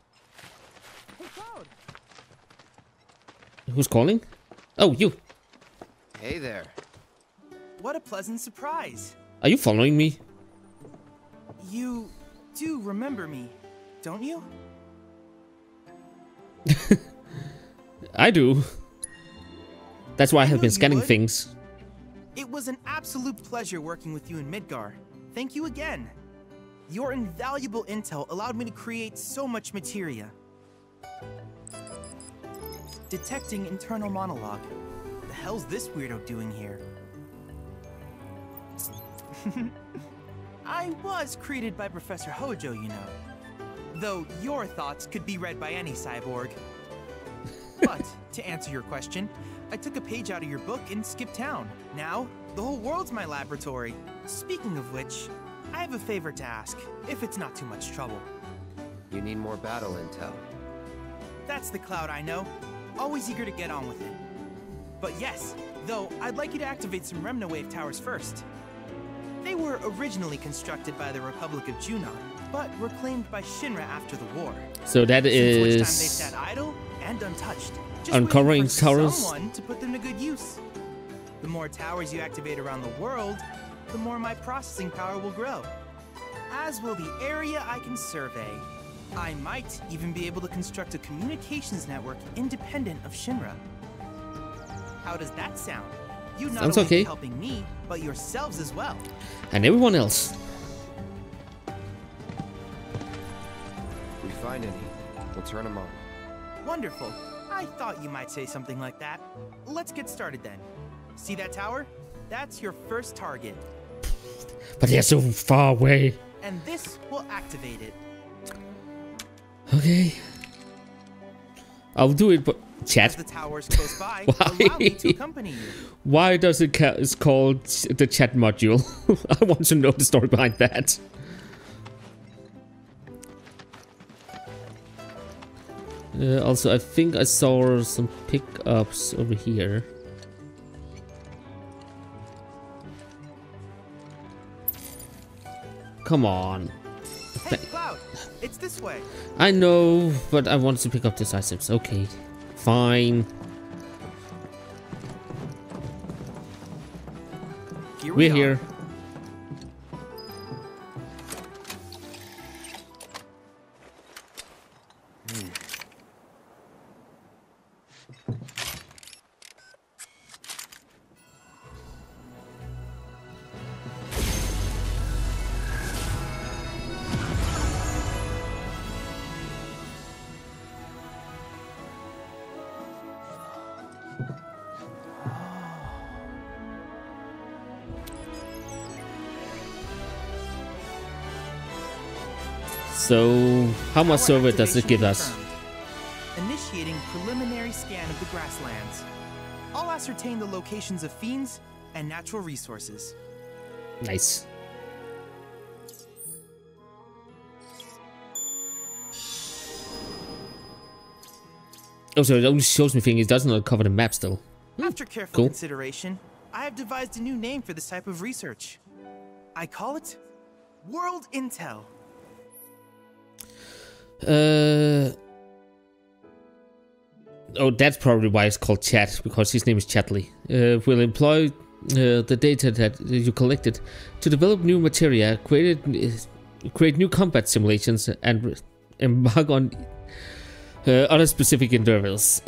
Who's calling? Oh, you. Hey there. What a pleasant surprise. Are you following me? You do remember me, don't you? I do. That's why I have been scanning things. It was an absolute pleasure working with you in Midgar. Thank you again. Your invaluable intel allowed me to create so much materia. Detecting internal monologue. The hell's this weirdo doing here? I was created by Professor Hojo, you know. Though your thoughts could be read by any cyborg. But to answer your question, I took a page out of your book and skipped town. Now, the whole world's my laboratory. Speaking of which, I have a favor to ask, if it's not too much trouble. You need more battle intel. That's the Cloud I know. Always eager to get on with it. But yes, though, I'd like you to activate some Remna Wave Towers first. They were originally constructed by the Republic of Junon, but were claimed by Shinra after the war. So that is... which time they've sat idle and untouched. Just uncovering towers. Someone to put them to good use. The more towers you activate around the world, the more my processing power will grow. As will the area I can survey. I might even be able to construct a communications network independent of Shinra. How does that sound? You not only helping me, but yourselves as well. And everyone else. If we find any, we'll turn them on. Wonderful. I thought you might say something like that. Let's get started then. See that tower? That's your first target. But they're so far away. And this will activate it. Okay. I'll do it, but... Chat. The towers close by. Allow me to accompany you. Why does it it's called the chat module? I want to know the story behind that. Also, I think I saw some pickups over here. Come on. Hey, Cloud, it's this way. I know, but I wanted to pick up these items. Okay. Fine. Here we We're here. So, how much survey does it give us? Initiating preliminary scan of the grasslands. I'll ascertain the locations of fiends and natural resources. Nice. Oh, so it only shows me things. It doesn't cover the map still. After careful consideration, I have devised a new name for this type of research. I call it World Intel. Oh, that's probably why it's called Chad, because his name is Chadley. We'll employ the data that you collected to develop new materia, create new combat simulations, and embark on other specific endeavors.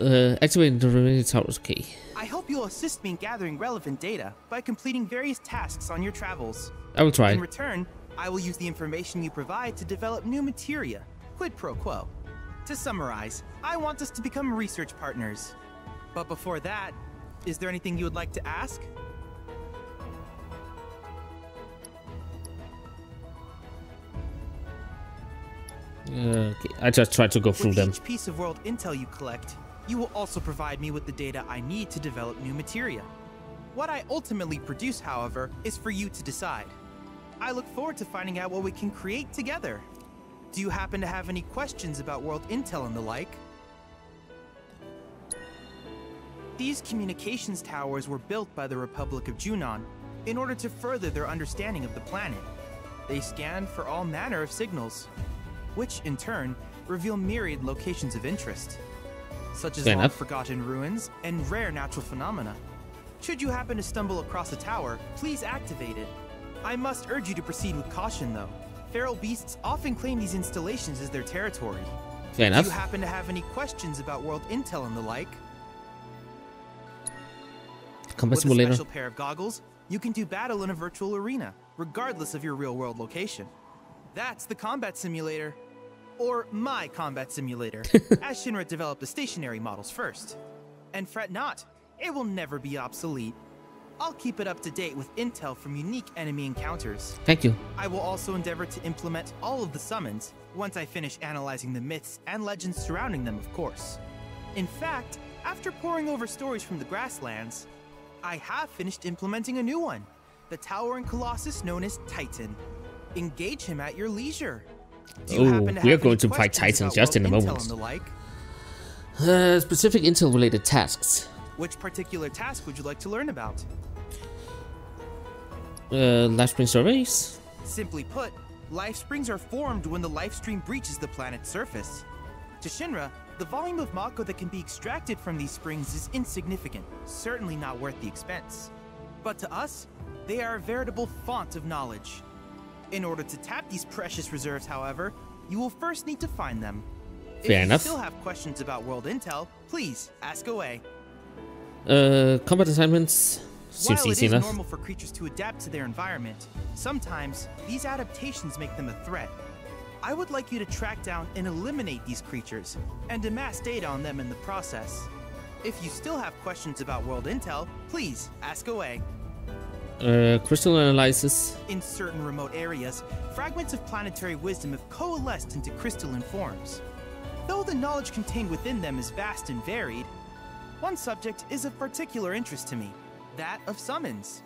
Activate the remaining towers. Okay. I hope you'll assist me in gathering relevant data by completing various tasks on your travels. I will try. In return, I will use the information you provide to develop new materia. Quid pro quo. To summarize, I want us to become research partners. But before that, is there anything you would like to ask? Okay, I just tried to go through them. With each piece of world intel you collect, you will also provide me with the data I need to develop new materia. What I ultimately produce, however, is for you to decide. I look forward to finding out what we can create together. Do you happen to have any questions about world intel and the like? These communications towers were built by the Republic of Junon in order to further their understanding of the planet. They scan for all manner of signals, which in turn reveal myriad locations of interest, such as long-forgotten ruins and rare natural phenomena. Should you happen to stumble across a tower, please activate it. I must urge you to proceed with caution, though. Feral beasts often claim these installations as their territory. Fair enough. Do you happen to have any questions about world intel and the like? Compass with a special pair of goggles, you can do battle in a virtual arena, regardless of your real-world location. That's the combat simulator. Or my combat simulator, as Shinra developed the stationary models first. And fret not, it will never be obsolete. I'll keep it up to date with intel from unique enemy encounters. Thank you. I will also endeavor to implement all of the summons, once I finish analyzing the myths and legends surrounding them, of course. In fact, after poring over stories from the grasslands, I have finished implementing a new one, the towering colossus known as Titan. Engage him at your leisure. Oh, we are going to fight Titan just in a moment. Specific intel-related tasks. Which particular task would you like to learn about? Lifespring surveys? Simply put, lifesprings are formed when the lifestream breaches the planet's surface. To Shinra, the volume of Mako that can be extracted from these springs is insignificant, certainly not worth the expense. But to us, they are a veritable font of knowledge. In order to tap these precious reserves, however, you will first need to find them. Fair enough. If you still have questions about world intel, please ask away. Combat assignments seems easy enough. While it is normal for creatures to adapt to their environment, sometimes these adaptations make them a threat. I would like you to track down and eliminate these creatures, and amass data on them in the process. If you still have questions about world intel, please ask away. Crystal analysis. In certain remote areas, fragments of planetary wisdom have coalesced into crystalline forms. Though the knowledge contained within them is vast and varied, one subject is of particular interest to me, that of summons.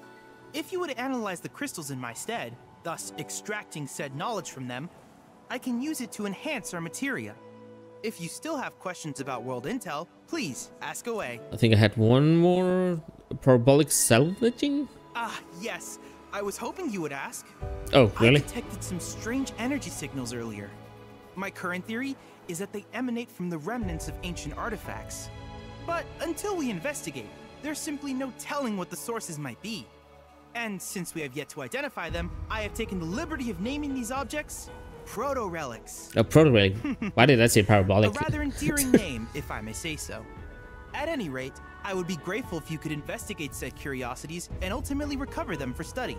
If you were to analyze the crystals in my stead, thus extracting said knowledge from them, I can use it to enhance our materia. If you still have questions about world intel, please ask away. I think I had one more. Parabolic salvaging? Ah, yes. I was hoping you would ask. Oh, really? I detected some strange energy signals earlier. My current theory is that they emanate from the remnants of ancient artifacts. But until we investigate, there's simply no telling what the sources might be. And since we have yet to identify them, I have taken the liberty of naming these objects Proto relics. A proto relic? Why did I say parabolic? A rather endearing name, if I may say so. At any rate, I would be grateful if you could investigate said curiosities and ultimately recover them for study.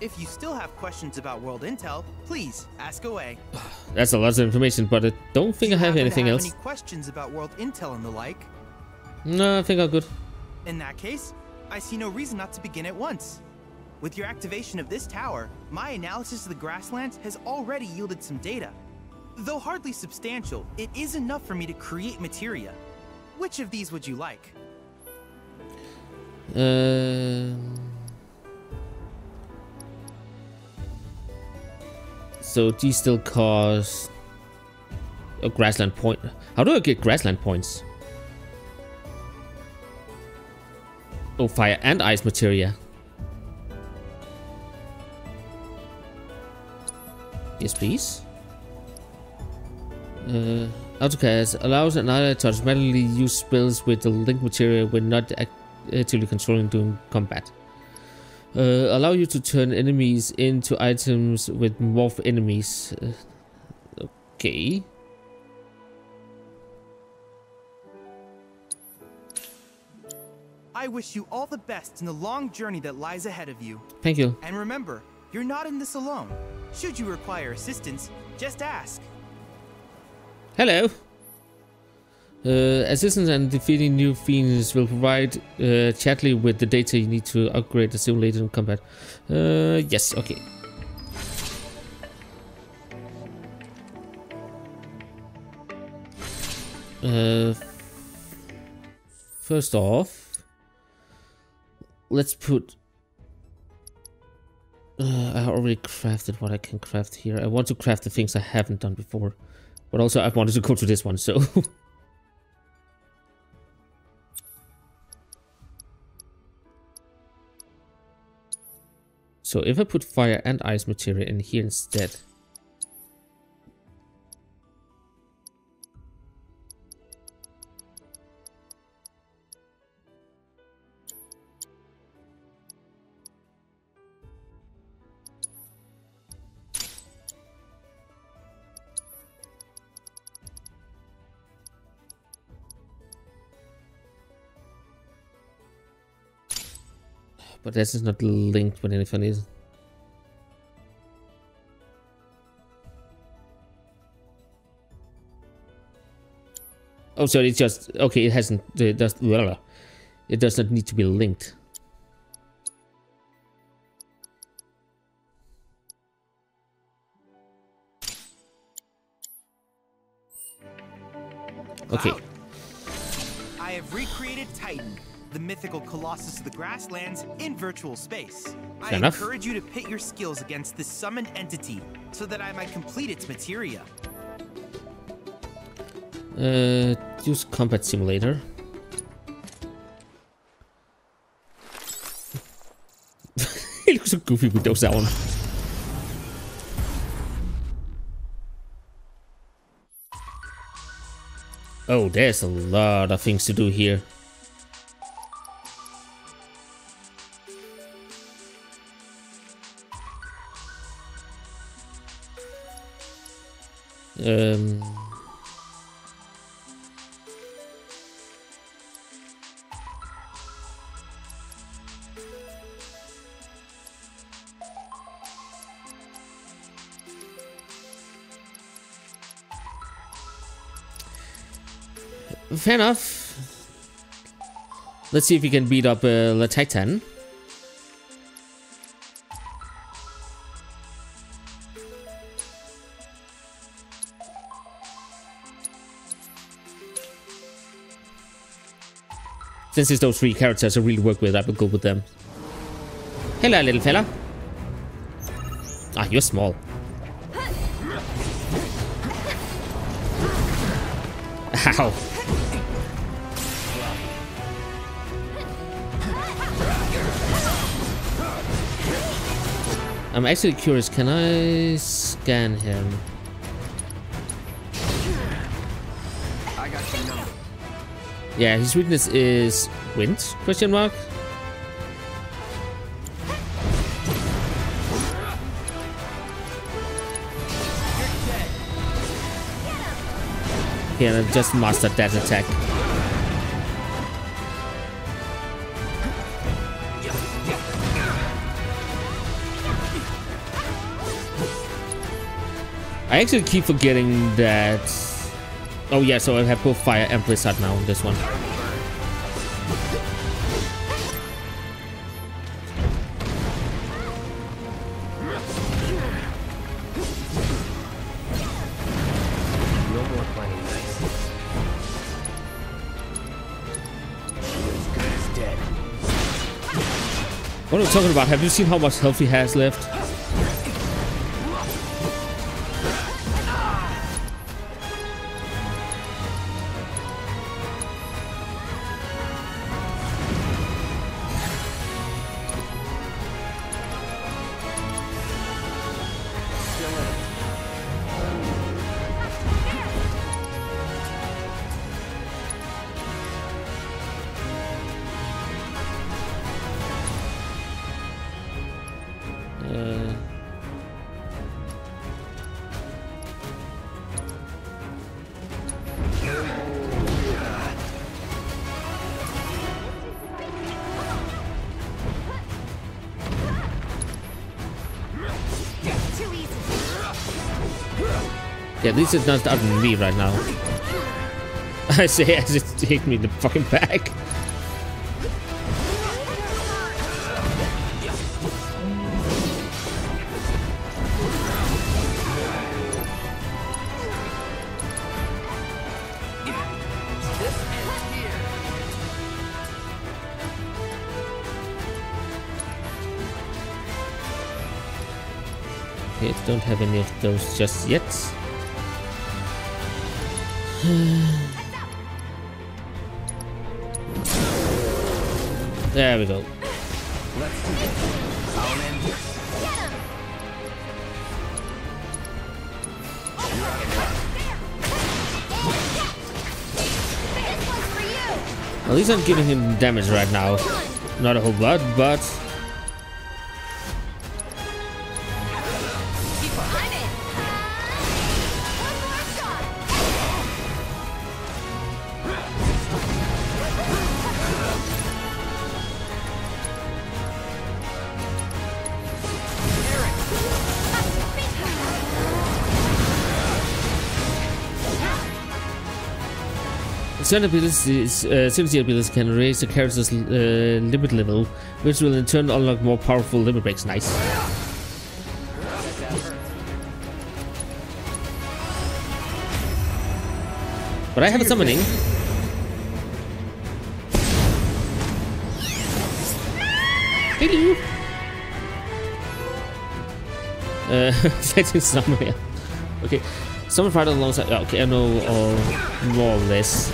If you still have questions about world intel, please ask away. That's a lot of information, but I don't think I have anything else. Any questions about world intel and the like? No, I think I'm good. In that case, I see no reason not to begin at once. With your activation of this tower, my analysis of the grasslands has already yielded some data. Though hardly substantial, it is enough for me to create materia. Which of these would you like? So these still cost a grassland point. How do I get grassland points? Oh, fire and ice materia. Yes, please. Autocast allows an ally to automatically use spells with the link material when not actively controlling during combat. Allow you to turn enemies into items with morph enemies. Okay. I wish you all the best in the long journey that lies ahead of you. Thank you. And remember, you're not in this alone. Should you require assistance, just ask. Hello. Assistance and defeating new fiends will provide Chadley with the data you need to upgrade the simulator in combat. Yes, okay. First off, let's put... I already crafted what I can craft here. I want to craft the things I haven't done before. But also I wanted to go to this one, so... So if I put fire and ice material in here instead... But this is not linked with anything, is it? Oh, so it's just okay. It hasn't. It does. It does not need to be linked. Okay. Wow. I have recreated Titan, the mythical colossus of the grasslands, in virtual space. I encourage you to pit your skills against this summoned entity so that I might complete its materia. Use combat simulator. He looks so goofy with those elements. Oh, there's a lot of things to do here. Fair enough. Let's see if we can beat up the Titan. Since it's those three characters I really work with, I will go with them. Hello, little fella. Ah, you're small. Ow. I'm actually curious, can I scan him? Yeah, his weakness is wind? Question mark. Yeah, I just mastered that attack. I actually keep forgetting that. Oh yeah, so I have both fire and blizzard now on this one. No more finding nice. This guy's dead. What am I talking about? Have you seen how much health he has left? This is not out of me right now. I say as it hit me in the fucking back. hit. Don't have any of those just yet. There we go. Let's do this. I'll end this. At least I'm giving him damage right now. Not a whole lot, but certain abilities, can raise the character's limit level, which will in turn unlock more powerful limit breaks. Nice. But I have a summoning. Hello. That is somewhere. Okay. Summon fighter alongside. Okay, I know all more or less.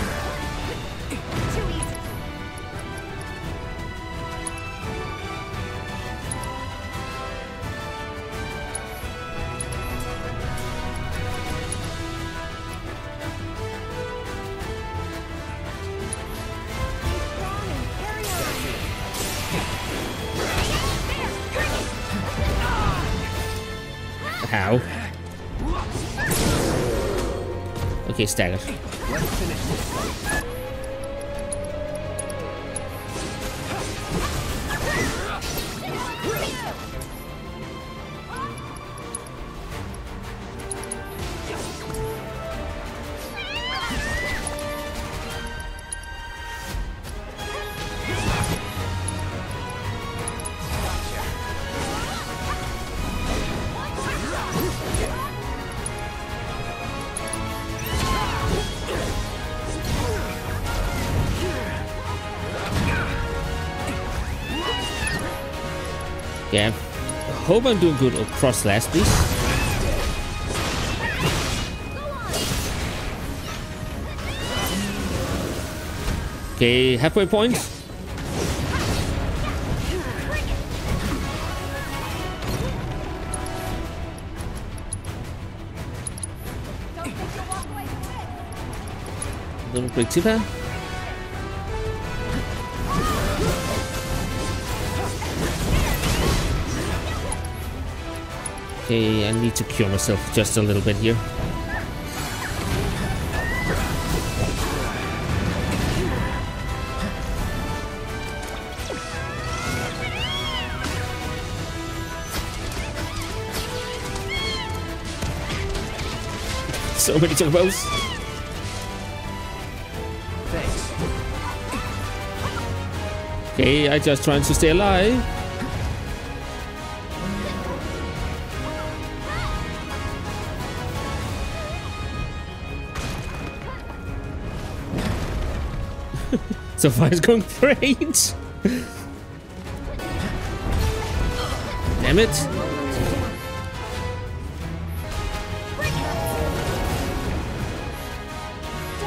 Okay, staggered. Yeah, hope I'm doing good. Cross slash, please. Okay, halfway point. Little break Tifa. Okay, I need to cure myself just a little bit here. So many Chocobos. Okay, I just trying to stay alive. So far it's going great. Damn it.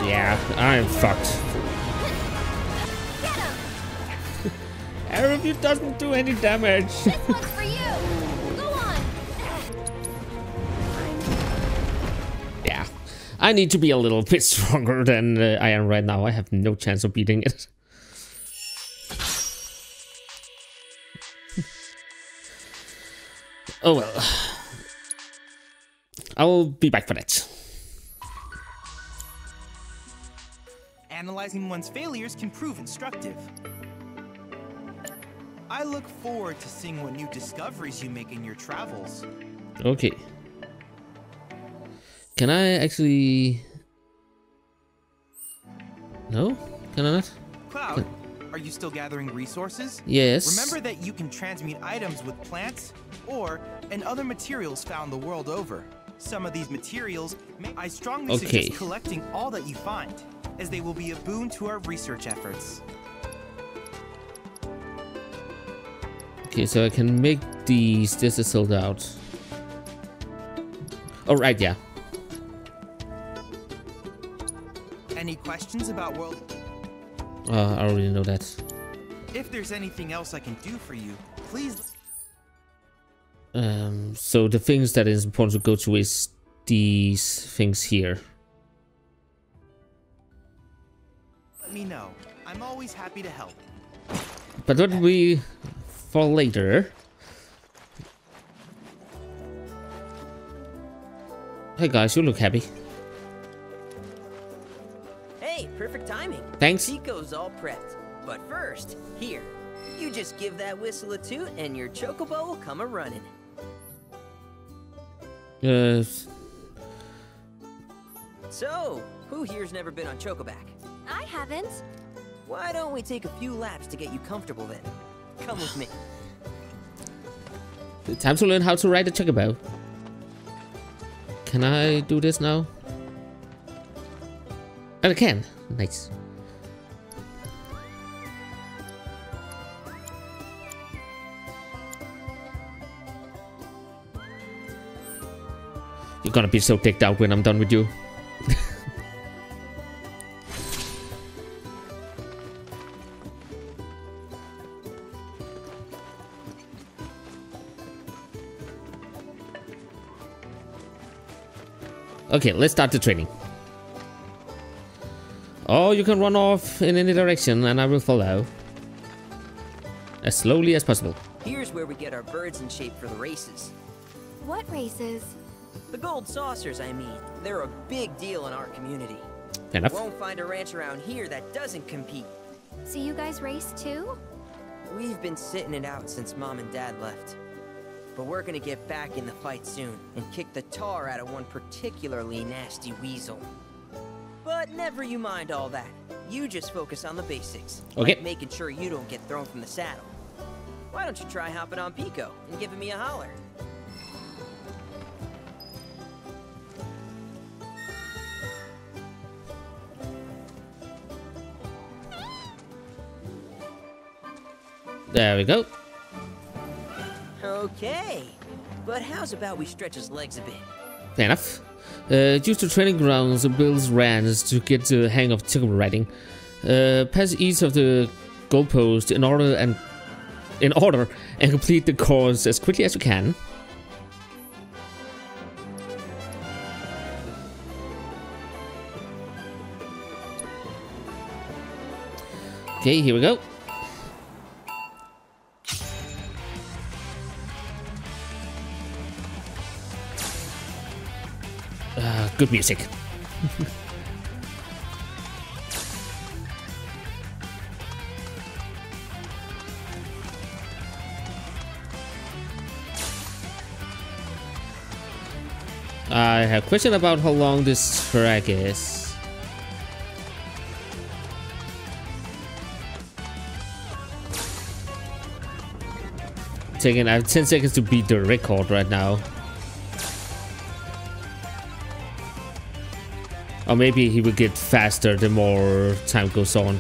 Yeah, I'm fucked. Aerith, it doesn't do any damage. I need to be a little bit stronger than I am right now. I have no chance of beating it. Oh well. I'll be back for that. Analyzing one's failures can prove instructive. I look forward to seeing what new discoveries you make in your travels. Okay. Can I actually? No? Can I not? Cloud, are you still gathering resources? Yes. Remember that you can transmute items with plants, ore, and other materials found the world over. Some of these materials, I strongly suggest collecting all that you find, as they will be a boon to our research efforts. Okay, so I can make these. This is sold out. Oh, right, yeah. Any questions about world? I already know that. If there's anything else I can do for you, please. So the things that is important to go to is these things here. Let me know. I'm always happy to help. But what we for later? Hey guys, you look happy. Hey, perfect timing. Thanks. Pico's all prepped. But first, here. You just give that whistle a toot and your chocobo will come a-running. Yes. So, who here's never been on Chocoback? I haven't. Why don't we take a few laps to get you comfortable then? Come with me. Time to learn how to ride a chocobo. Can I do this now? Oh, I can. Nice. You're gonna be so ticked out when I'm done with you. Okay, let's start the training. Oh, you can run off in any direction and I will follow. As slowly as possible. Here's where we get our birds in shape for the races. What races? The gold saucers, I mean. They're a big deal in our community. Enough. You won't find a ranch around here that doesn't compete. So you guys race too? We've been sitting it out since Mom and Dad left. But we're gonna get back in the fight soon and kick the tar out of one particularly nasty weasel. But never you mind all that. You just focus on the basics. Okay. Like making sure you don't get thrown from the saddle. Why don't you try hopping on Pico and giving me a holler? There we go. Okay, but how's about we stretch his legs a bit? Fair enough. Due to training grounds, Bill's runs to get the hang of chocobo riding. Pass each of the goalposts in order and complete the course as quickly as you can. Okay, here we go. Good music. I have a question about how long this track is. I have 10 seconds to beat the record right now. Or maybe he will get faster the more time goes on.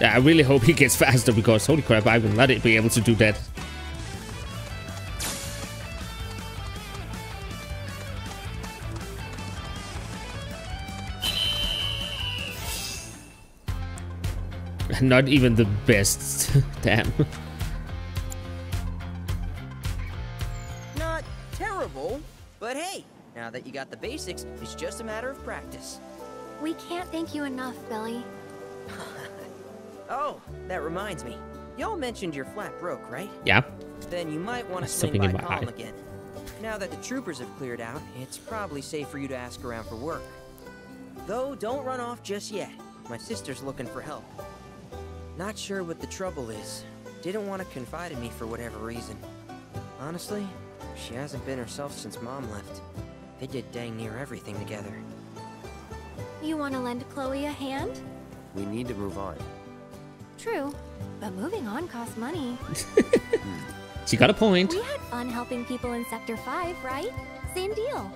Yeah, I really hope he gets faster because holy crap, I will not be able to do that. Not even the best. Damn. But hey, now that you got the basics, it's just a matter of practice. We can't thank you enough, Billy. Oh, that reminds me. Y'all mentioned your flat broke, right? Yeah. Then you might want to swing by Palm again. Now that the troopers have cleared out, it's probably safe for you to ask around for work. Though, don't run off just yet. My sister's looking for help. Not sure what the trouble is. Didn't want to confide in me for whatever reason. Honestly, she hasn't been herself since Mom left. They did dang near everything together. You want to lend Chloe a hand? We need to move on. True, but moving on costs money. She got a point. We had fun helping people in Sector 5, right? Same deal.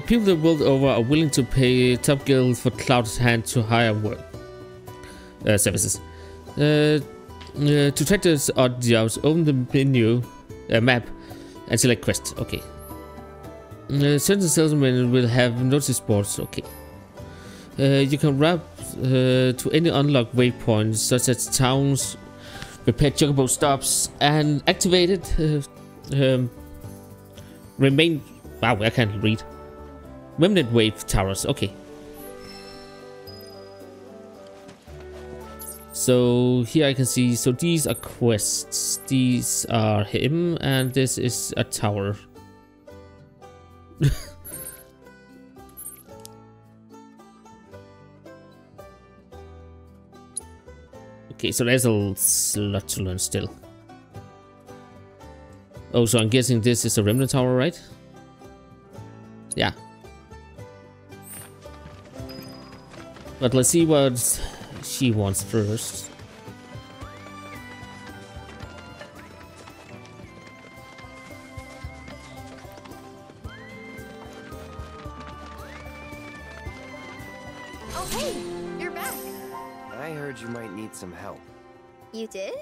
People the world over are willing to pay top guild for Cloud's hand to hire work. services. To track the odd jobs, open the menu map and select quests. Okay. Certain salesmen will have notice boards. Okay. You can route to any unlocked waypoints, such as towns, repair Chocobo stops, and activate it. Remain. Wow, I can't read. Remnant wave towers. Okay. So here I can see. So these are quests. These are him, and this is a tower. Okay, so there's a lot to learn still. Oh, so I'm guessing this is a remnant tower, right? Yeah. But let's see what she wants first. You did?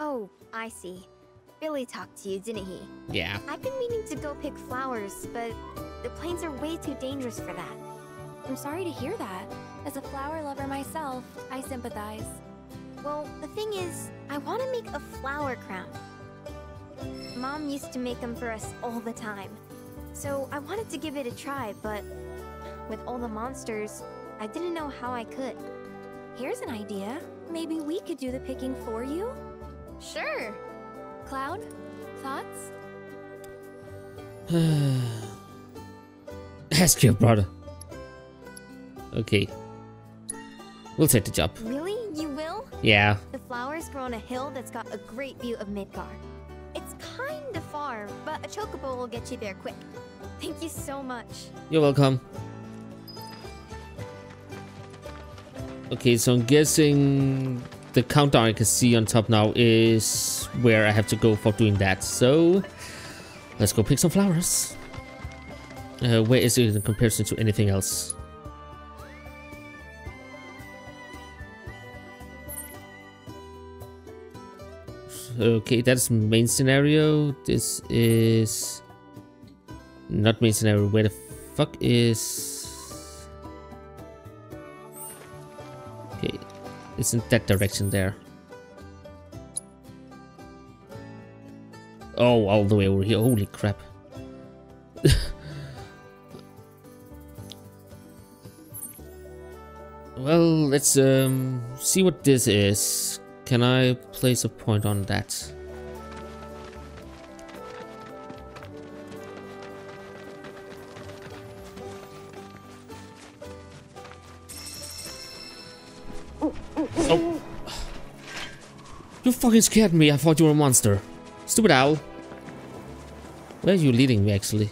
Oh, I see. Billy talked to you, didn't he? Yeah. I've been meaning to go pick flowers, but the plains are way too dangerous for that. I'm sorry to hear that. As a flower lover myself, I sympathize. Well, the thing is, I want to make a flower crown. Mom used to make them for us all the time. So I wanted to give it a try, but with all the monsters, I didn't know how I could. Here's an idea. Maybe we could do the picking for you? Sure. Cloud, thoughts? Ask your brother. Okay. We'll take the job. Really? You will? Yeah. The flowers grow on a hill that's got a great view of Midgar. It's kinda far, but a chocobo will get you there quick. Thank you so much. You're welcome. Okay, so I'm guessing the countdown I can see on top now is where I have to go for doing that. So let's go pick some flowers. Where is it in comparison to anything else? Okay, that's main scenario. This is not main scenario. Where the fuck is... It's in that direction there. Oh, all the way over here. Holy crap. Well, let's see what this is. Can I place a point on that? You fucking scared me, I thought you were a monster. Stupid owl. Where are you leading me, actually?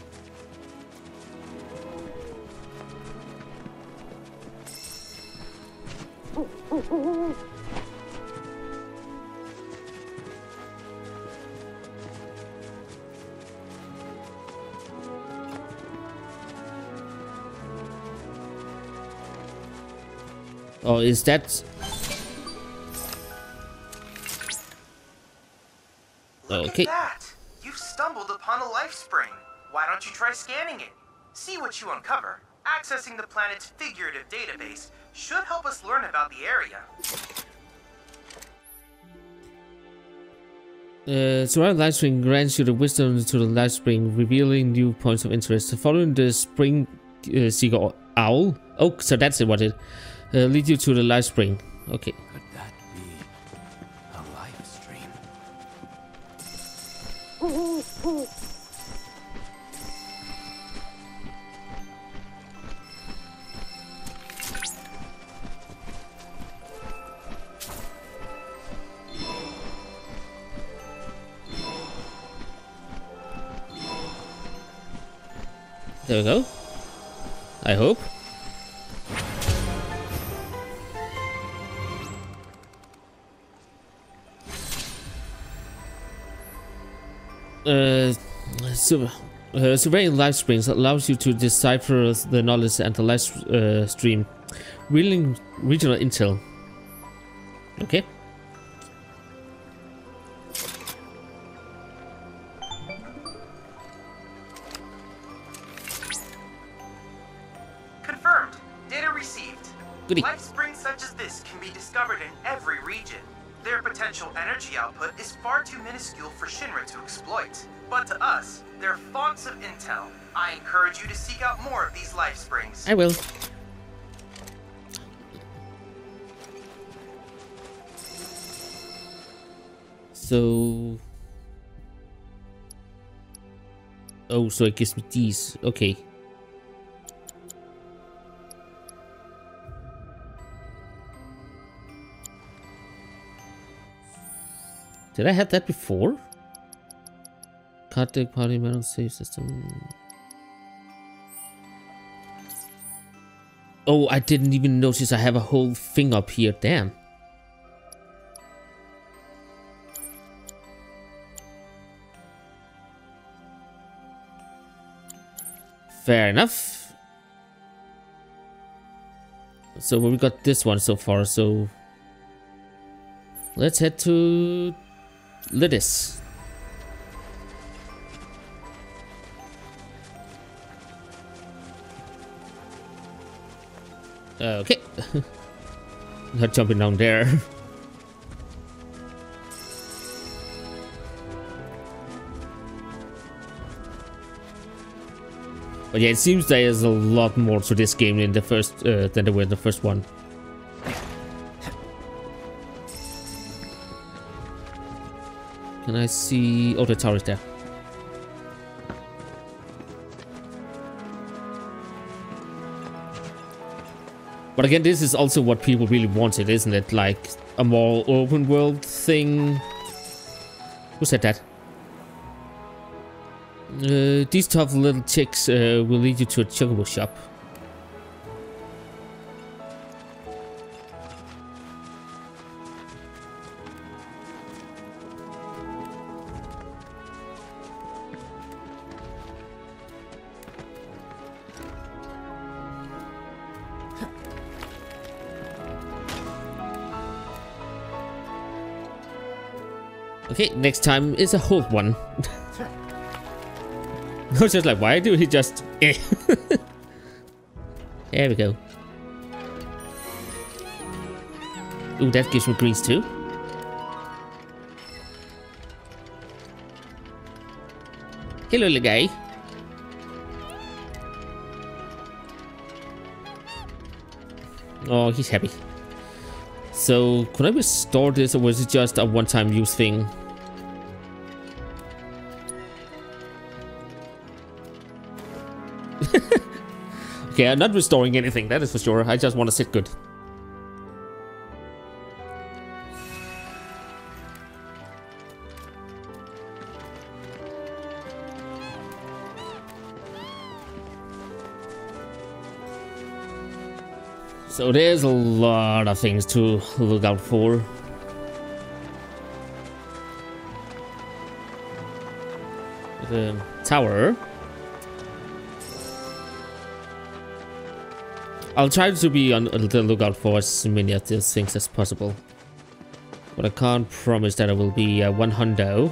Oh, is that... Okay. Look at that! You've stumbled upon a life spring. Why don't you try scanning it? See what you uncover. Accessing the planet's figurative database should help us learn about the area. So our life spring grants you the wisdom to the life spring, revealing new points of interest. Following the spring seeker owl. Oh, so that's what it leads you to the life spring. Okay. There we go. I hope. Surveying life springs allows you to decipher the knowledge and the life stream, revealing regional intel. Okay. Confirmed. Data received. Goody. Life springs such as this can be discovered in every region. Their potential energy output is far too minuscule for Shinra to exploit. But to us, they're fonts of intel. I encourage you to seek out more of these life springs. I will. So... oh, so it gives me these. Okay. Did I have that before? Contact party metal save system. Oh, I didn't even notice I have a whole thing up here. Damn. Fair enough. So we got this one so far, so... let's head to... Lydis. Okay. Not jumping down there. But yeah, it seems there is a lot more to this game than there were in the first one. Can I see... oh, the tower is there. But again, this is also what people really wanted, isn't it? Like, a more open world thing. Who said that? These tough little chicks will lead you to a chocobo shop. Okay, next time is a whole one. I was just like, why do he just... eh. There we go. Ooh, that gives me greens too. Hello, little guy. Oh, he's happy. So, could I restore this, or was it just a one-time use thing? Okay, I'm not restoring anything, that is for sure. I just want to sit good. So there's a lot of things to look out for. The tower. I'll try to be on the lookout for as many of these things as possible. But I can't promise that I will be one hundo.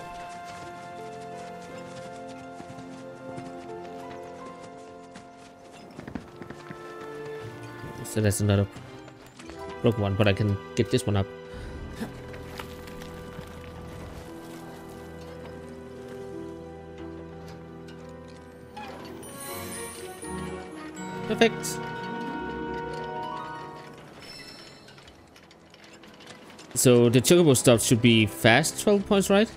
So that's another broken one, but I can get this one up. Perfect. So the chocobo stuff should be fast 12 points, right?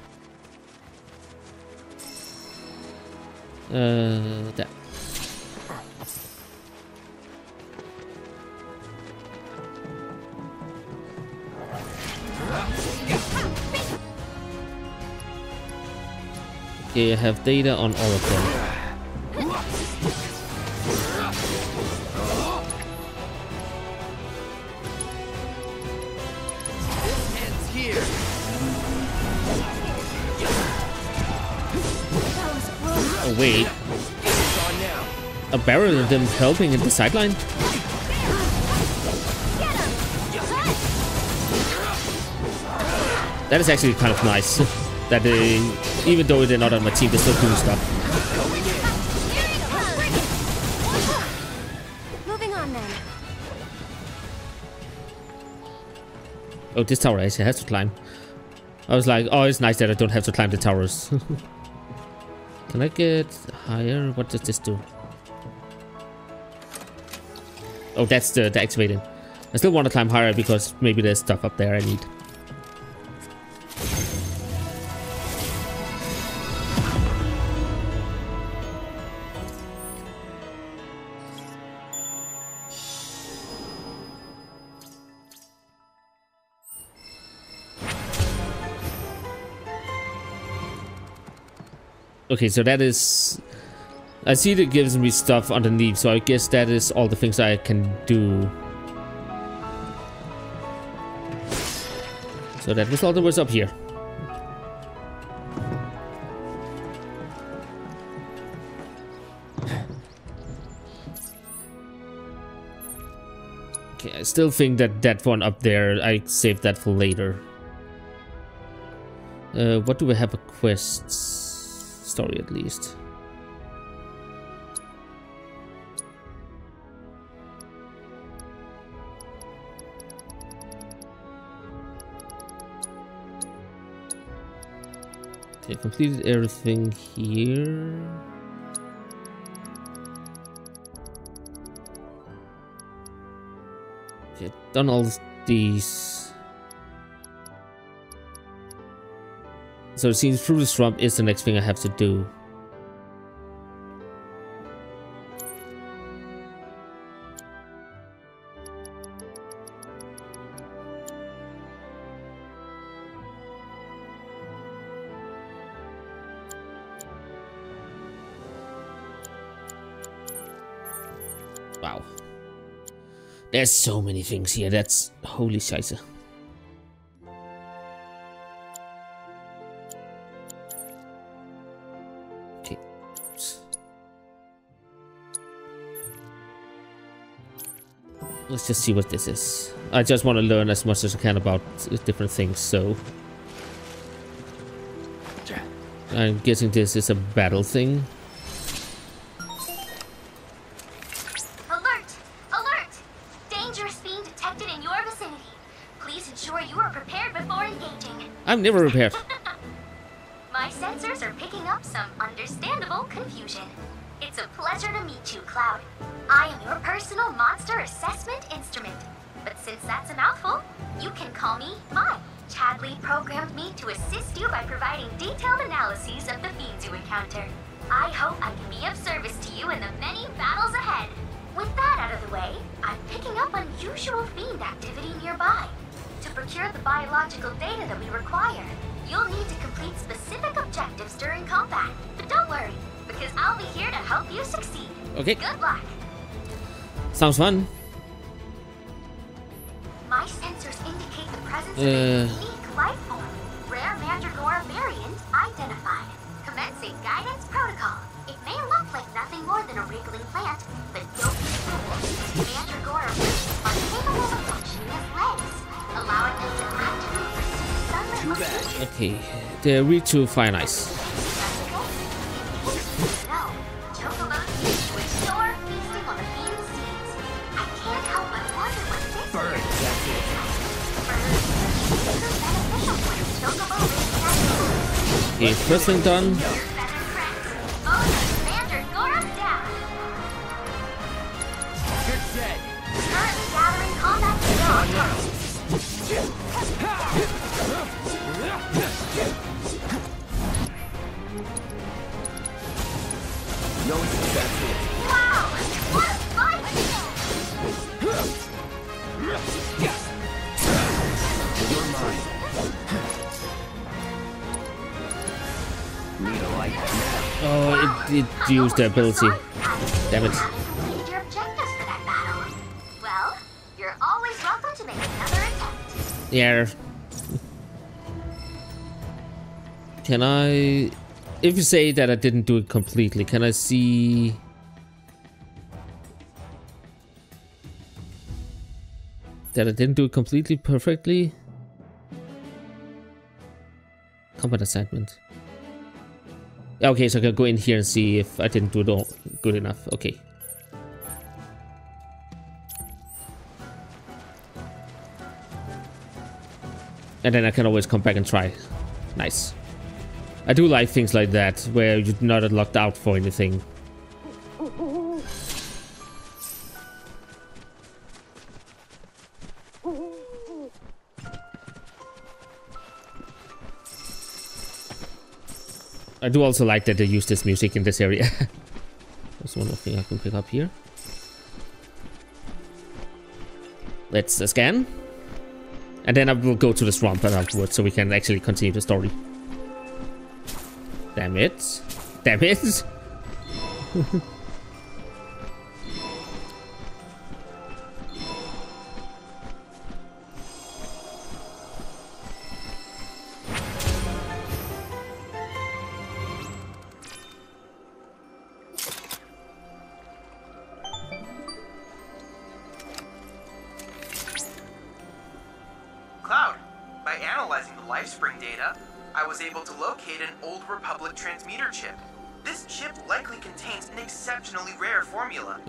That. Okay, I have data on all of them. Wait, a barrel of them helping in the sideline? That is actually kind of nice. That they, even though they're not on my team, they're still doing stuff. Moving on then. Oh, this tower actually has to climb. I was like, oh, it's nice that I don't have to climb the towers. Can I get higher? What does this do? Oh, that's the activating. I still want to climb higher because maybe there's stuff up there I need. Okay, so that is... I see that gives me stuff underneath, so I guess that is all the things I can do. So that was all that was up here. Okay, I still think that that one up there, I saved that for later. What do we have for quests? Story at least. Okay, completed everything here. Okay, done all these. So it seems through the swamp is the next thing I have to do. Wow. There's so many things here, that's holy scheiße. Let's just see what this is. I just want to learn as much as I can about different things, so... I'm guessing this is a battle thing. Alert! Alert! Dangerous being detected in your vicinity. Please ensure you are prepared before engaging. I'm never prepared. My sensors are picking up some understandable confusion. It's a pleasure to meet you, Cloud. I am your personal monster assessment instrument. But since that's a mouthful, you can call me Mime. Chadley programmed me to assist you by providing detailed analyses of the fiends you encounter. I hope I can be of service to you in the many battles ahead. With that out of the way, I'm picking up unusual fiend activity nearby. To procure the biological data that we require, you'll need to complete specific objectives during combat. But don't worry, because I'll be here to help you succeed. Okay. Good luck. Sounds fun. My sensors indicate the presence of a unique life form. Rare Mandragora variant identified. Commencing guidance protocol. It may look like nothing more than a wriggling plant, but don't be fooled. Mandragora roots are capable of functioning as legs, allowing them to actively pursue sunlit locations. Okay, they're ready to fire ice. Okay, first thing done. Oh, it used the ability. Damn it. Well, you're always welcome to make another attempt. Yeah. Can I... If you say that I didn't do it completely, can I see... That I didn't do it completely perfectly? Combat assignment. Okay, so I can go in here and see if I didn't do it all good enough. Okay. And then I can always come back and try. Nice. I do like things like that, where you're not locked out for anything. I do also like that they use this music in this area. There's one more thing I can pick up here. Let's scan. And then I will go to the swamp and outward so we can actually continue the story. Damn it. Damn it!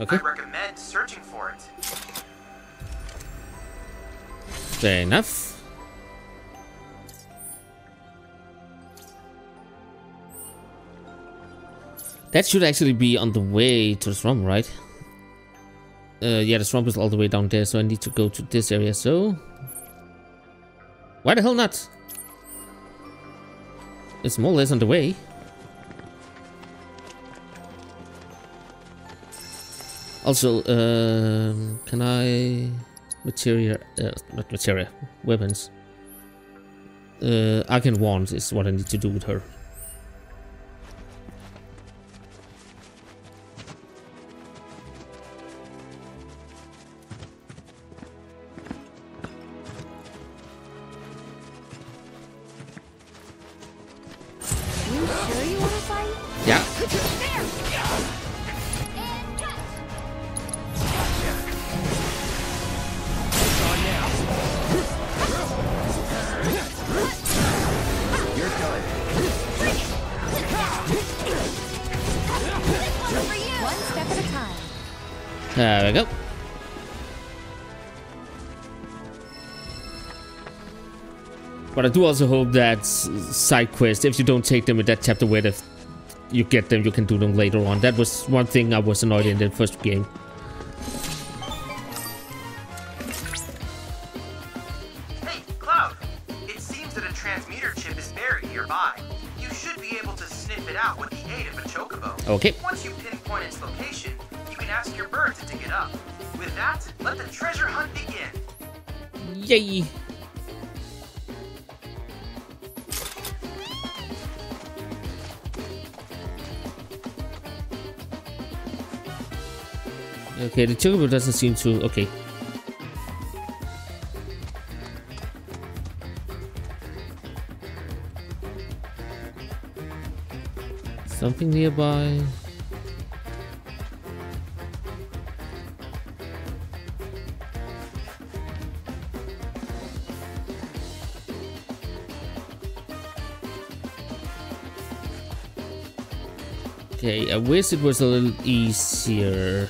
Okay. I recommend searching for it. Fair enough. That should actually be on the way to the swamp, right? Yeah, the swamp is all the way down there, so I need to go to this area, so... Why the hell not? It's more or less on the way. Also, can I weapons. Arcane Wand is what I need to do with her. But I do also hope that side quests, if you don't take them in that chapter where you get them, you can do them later on. That was one thing I was annoyed in the first game. Hey, Cloud! It seems that a transmuter chip is buried nearby. You should be able to sniff it out with the aid of a chocobo. Okay. Once you pinpoint its location, you can ask your bird to dig it up. With that, let the treasure hunt begin. Yay! Okay, the Chocobo doesn't seem to... Okay. Something nearby. Okay, I wish it was a little easier.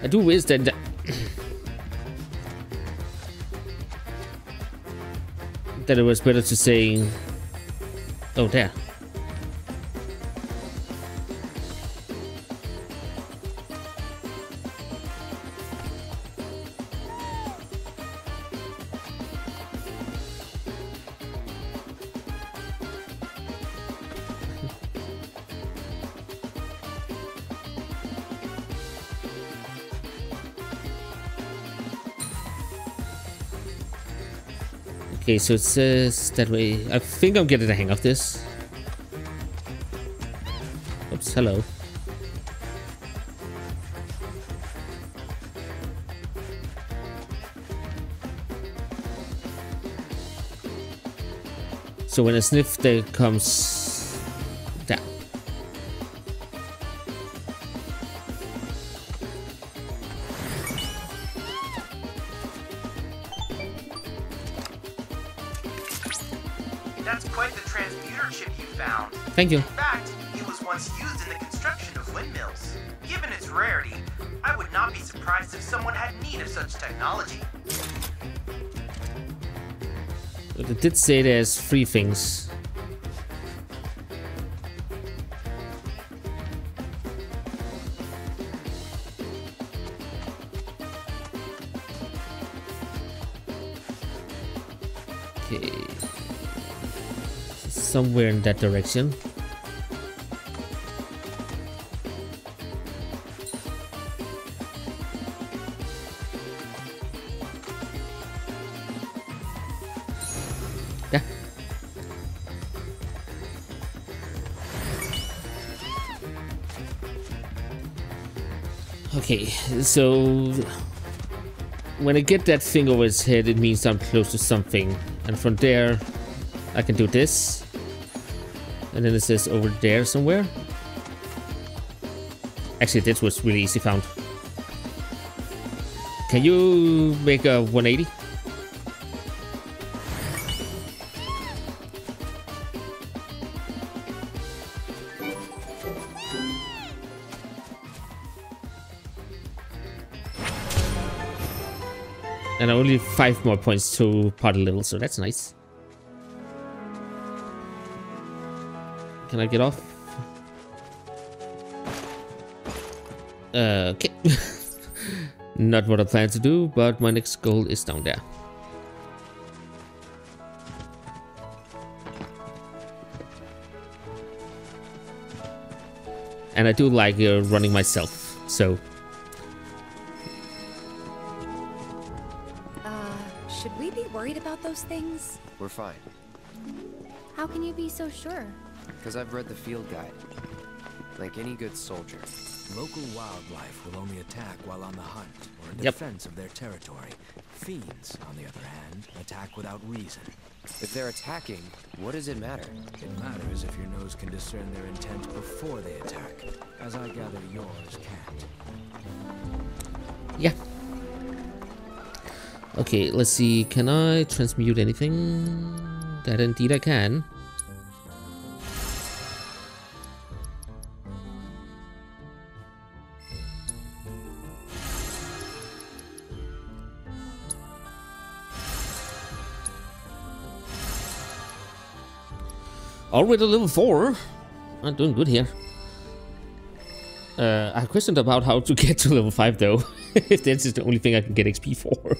I do wish that that it was better to say, oh, there. Okay, so it says that way. I think I'm getting the hang of this. Oops, hello. So when I sniff, there comes that. That's quite the transmuter chip you found. Thank you. In fact, it was once used in the construction of windmills. Given its rarity, I would not be surprised if someone had need of such technology. But it did say there's three things. Okay. Somewhere in that direction. Okay, so when I get that thing over his head, it means I'm close to something. And from there, I can do this. And then it says over there somewhere. Actually, this was really easy found. Can you make a 180? And only 5 more points to party level, so that's nice. Can I get off? Okay. Not what I plan to do, but my next goal is down there. And I do like running myself, so... things? We're fine. How can you be so sure? Because I've read the field guide. Like any good soldier. Local wildlife will only attack while on the hunt or in defense of their territory. Fiends, on the other hand, attack without reason. If they're attacking, what does it matter? It matters if your nose can discern their intent before they attack, as I gather yours can't. Yeah. Okay, let's see, can I transmute anything? That indeed I can. Already level 4. I'm doing good here. I questioned about how to get to level 5 though. If that's just the only thing I can get XP for.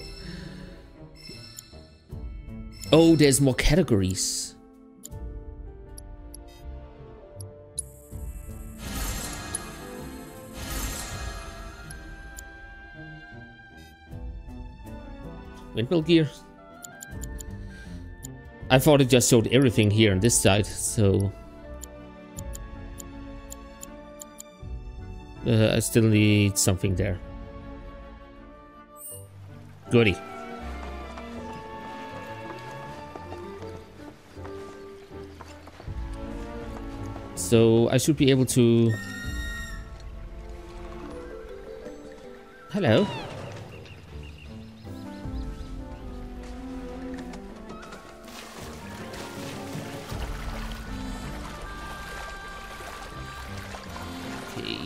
Oh, there's more categories. Windmill gear. I thought it just showed everything here on this side, so... I still need something there. Goody. So I should be able to... Hello. Okay.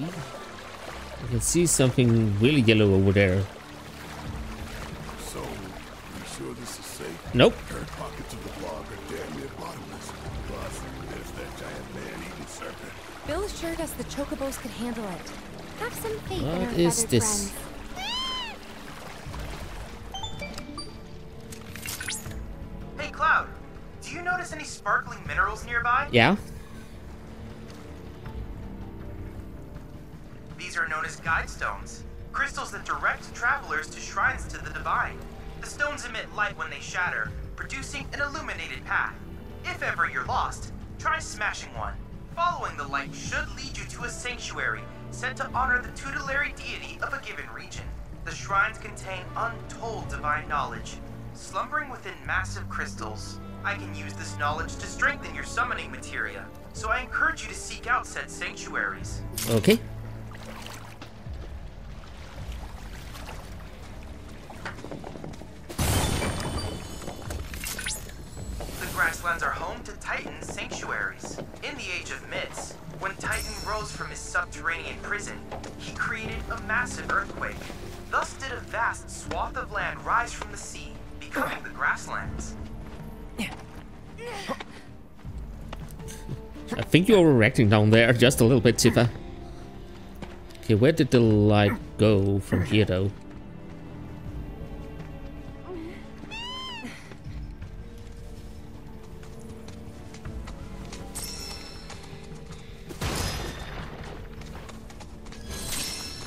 I can see something really yellow over there. So, are you sure this is safe? Nope. Bill assured us the chocobos could handle it. Have some faith in our feathered friends. Hey Cloud, do you notice any sparkling minerals nearby? Yeah. These are known as guide stones. Crystals that direct travelers to shrines to the divine. The stones emit light when they shatter, producing an illuminated path. If ever you're lost, try smashing one. Following the light should lead you to a sanctuary set to honor the tutelary deity of a given region. The shrines contain untold divine knowledge, slumbering within massive crystals. I can use this knowledge to strengthen your summoning materia, so I encourage you to seek out said sanctuaries. Okay. The grasslands are home to Titan's sanctuaries. In the Age of Myths, when Titan rose from his subterranean prison, he created a massive earthquake. Thus did a vast swath of land rise from the sea, becoming the grasslands. I think you're overreacting down there just a little bit, Tifa. Okay, where did the light go from here, though?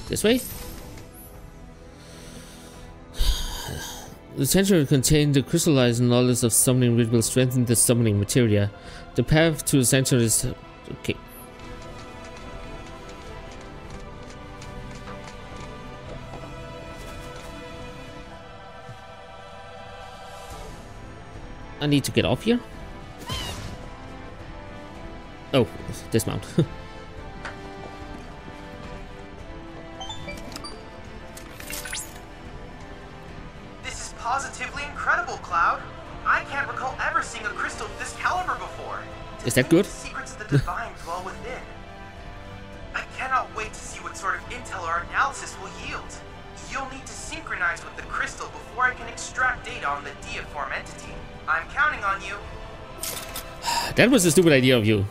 This way? The sanctuary contained the crystallized knowledge of summoning, which will strengthen the summoning materia. The path to the sanctuary is... okay. I need to get off here. Oh, dismount. Is that good? Secrets of the divine dwell within. I cannot wait to see what sort of intel our analysis will yield. You'll need to synchronize with the crystal before I can extract data on the deiform entity. I'm counting on you. That was a stupid idea of you.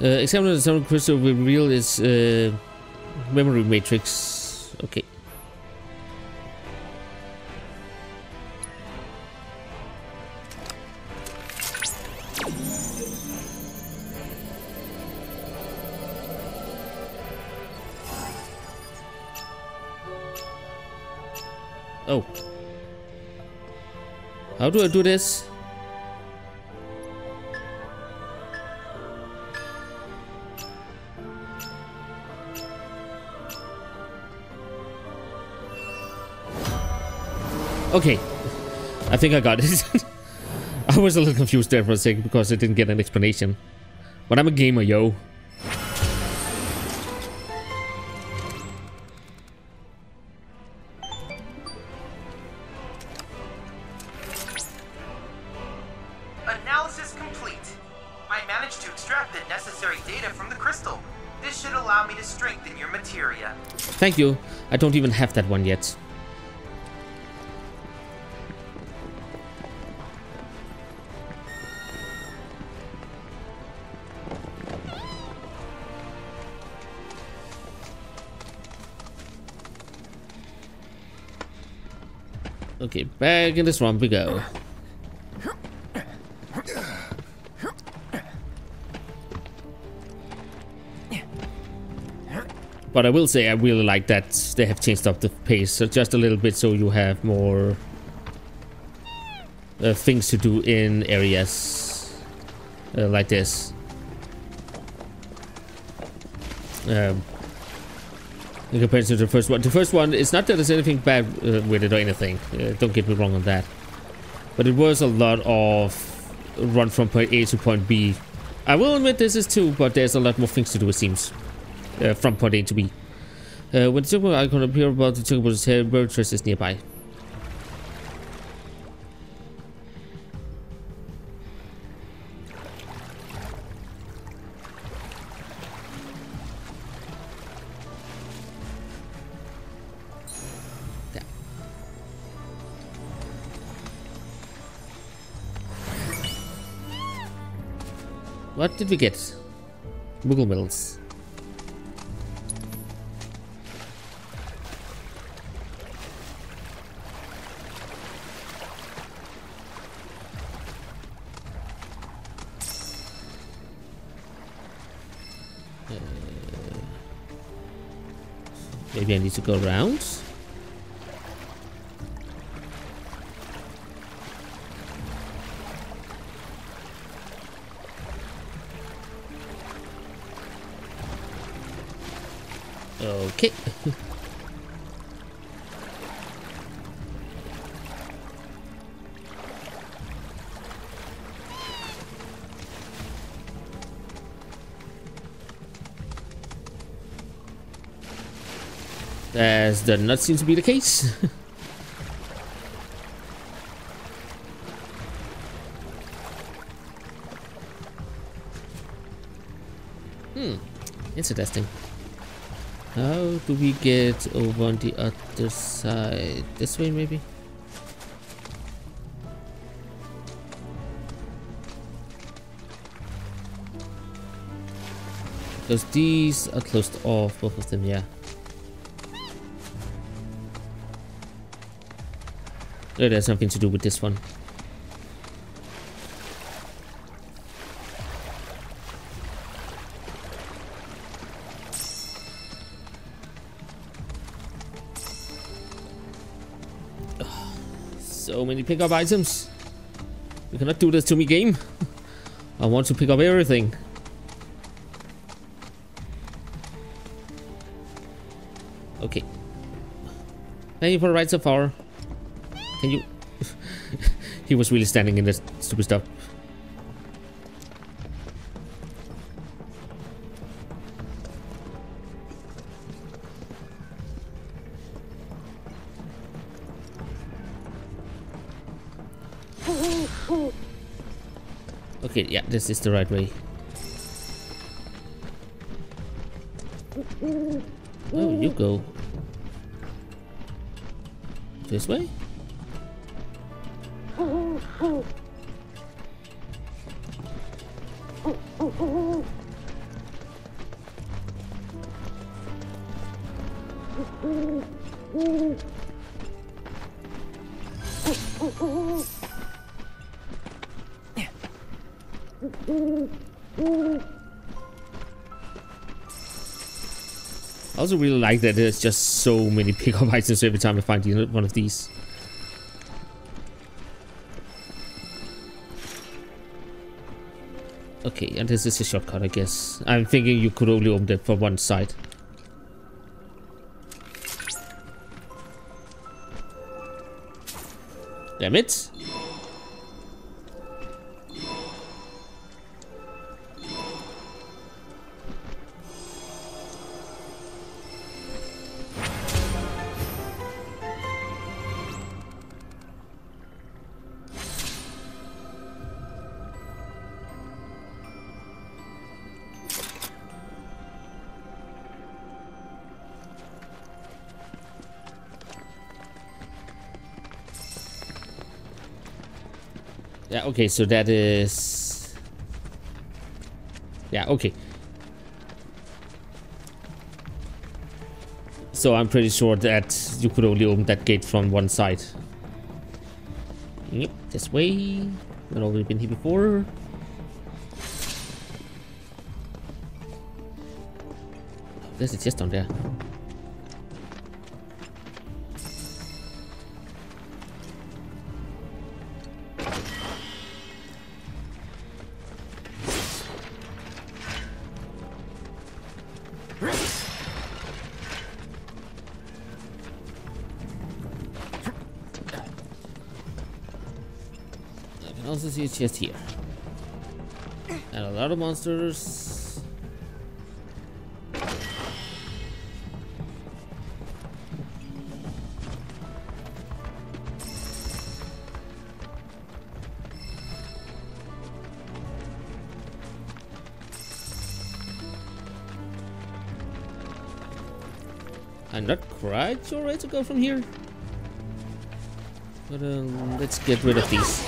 Examining the summoning crystal will reveal its memory matrix. Okay. Oh. How do I do this? Okay. I think I got it. I was a little confused there for a second because I didn't get an explanation. But I'm a gamer, yo. Thank you. I don't even have that one yet. Okay, back in the swamp we go. But I will say I really like that they have changed up the pace just a little bit so you have more things to do in areas like this. In comparison to the first one. The first one, it's not that there's anything bad with it or anything. Don't get me wrong on that. But it was a lot of run from point A to point B. I will admit this is too, but there's a lot more things to do, it seems. From point A to B. When the Chocobo icon appears above the Chocobo's head, bird trace is nearby. What did we get? Moogle medals. Maybe I need to go around. Okay. as does not seem to be the case. Interesting. How do we get over on the other side? This way, maybe? Because these are closed off, both of them, yeah. It has something to do with this one. So many pickup items. You cannot do this to me, game. I want to pick up everything. Okay. Thank you for the ride so far. Can you... He was really standing in this stupid stuff. Okay, yeah, this is the right way. Oh, you go. This way? I also really like that there's just so many pickup items every time I find one of these. Okay, and this is a shortcut, I guess. I'm thinking you could only open them for one side. Damn it! Yeah, okay, so that is... Yeah, okay. So I'm pretty sure that you could only open that gate from one side. Yep, this way. We've already been here before. There's a chest down there. It's just here. And a lot of monsters. I'm not quite sure where to go from here. But let's get rid of these.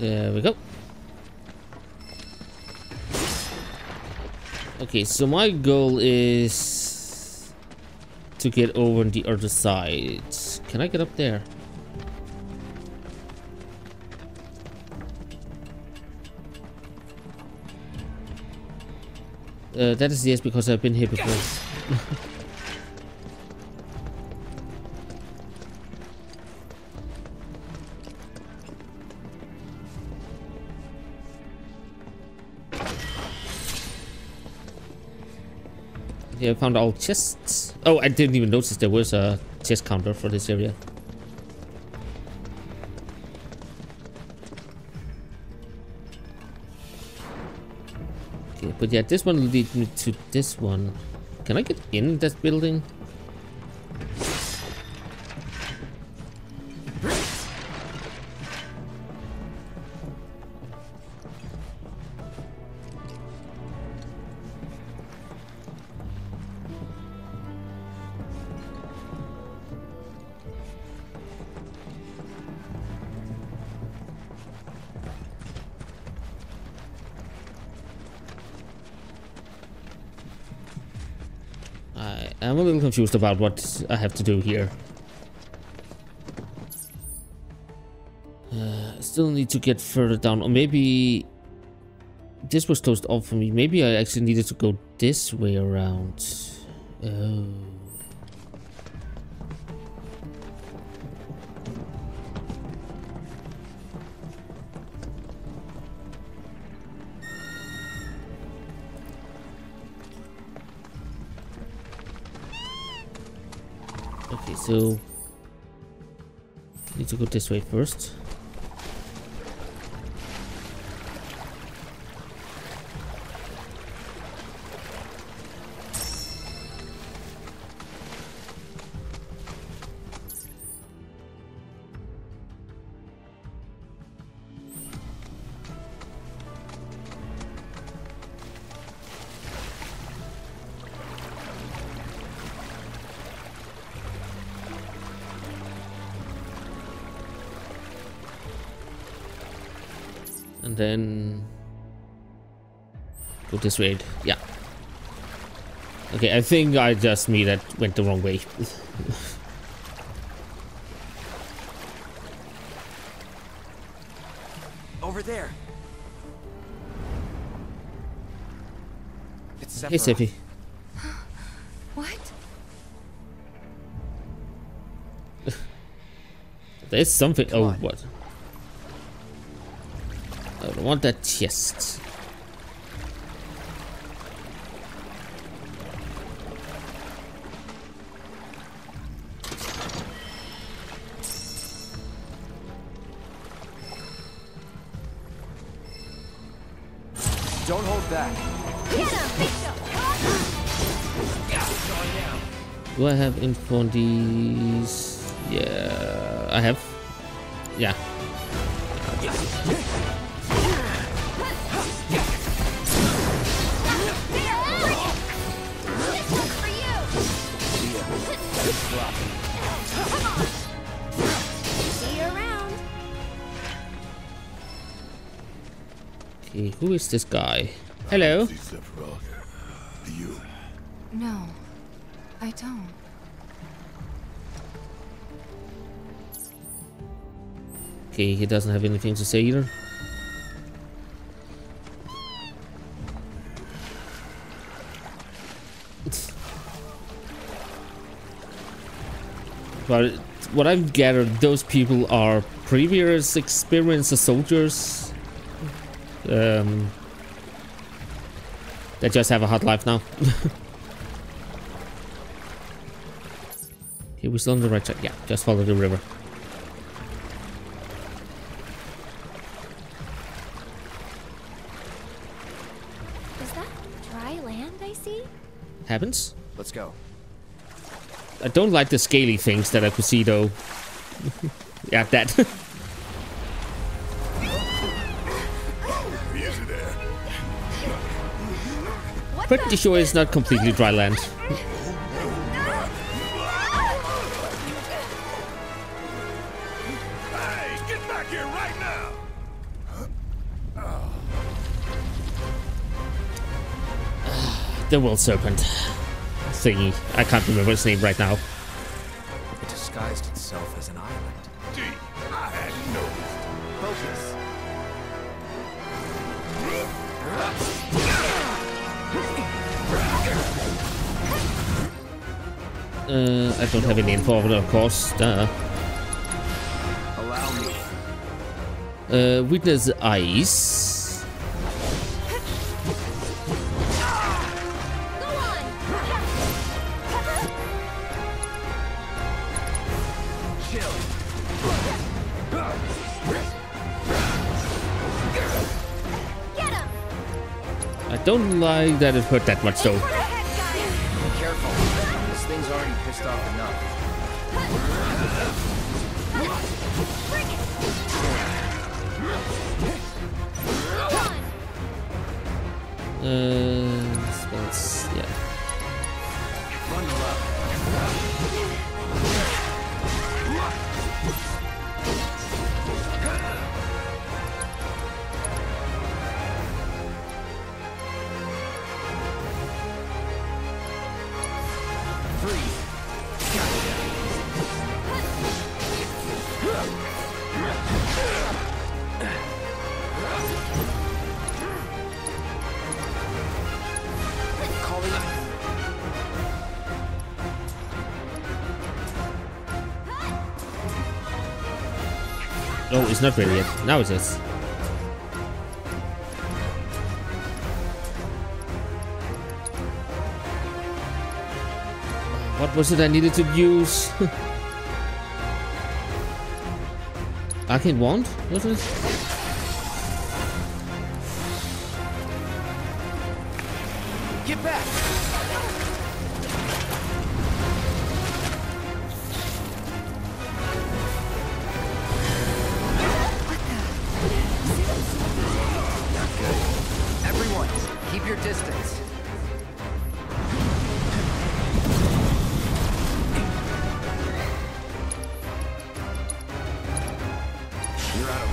There we go. Okay, so my goal is to get over on the other side. Can I get up there? That is yes, because I've been here before. Yeah, found all chests. Oh, I didn't even notice there was a chest counter for this area. Okay, but yeah, this one will lead me to this one. Can I get in that building? I'm a little confused about what I have to do here. Still need to get further down, or maybe this was closed off for me. Maybe I actually needed to go this way around. Oh. So need to go this way first. And then go this way. Yeah. Okay, I think I just me that went the wrong way. Over there. It's Sephiroth. Hey, Sephi. What? There's something. Come on. What? I want that chest. Don't hold back. Do I have info on these? Yeah, I have. Yeah. Who is this guy? Hello. Do you? No, I don't. Okay, he doesn't have anything to say either. But what I've gathered, those people are previous experienced soldiers. They just have a hard life now. He was on the right side. Yeah, just follow the river. Is that dry land I see? Happens. Let's go. I don't like the scaly things that I could see though. Yeah, that. Pretty sure it's not completely dry land. Hey, get back here right now! The world serpent thingy. I can't remember its name right now. It disguised itself as an island. Gee, I had no focus. I don't have any info of it, of course. Witness eyes. Go on. Get him. I don't like that it hurt that much though. Be careful. This thing's already pissed off enough. That's yeah. Bundle up. Oh, it's not ready yet. Now it is. What was it I needed to use? Arcane Wand? Was it? Get back! Your distance. You're out of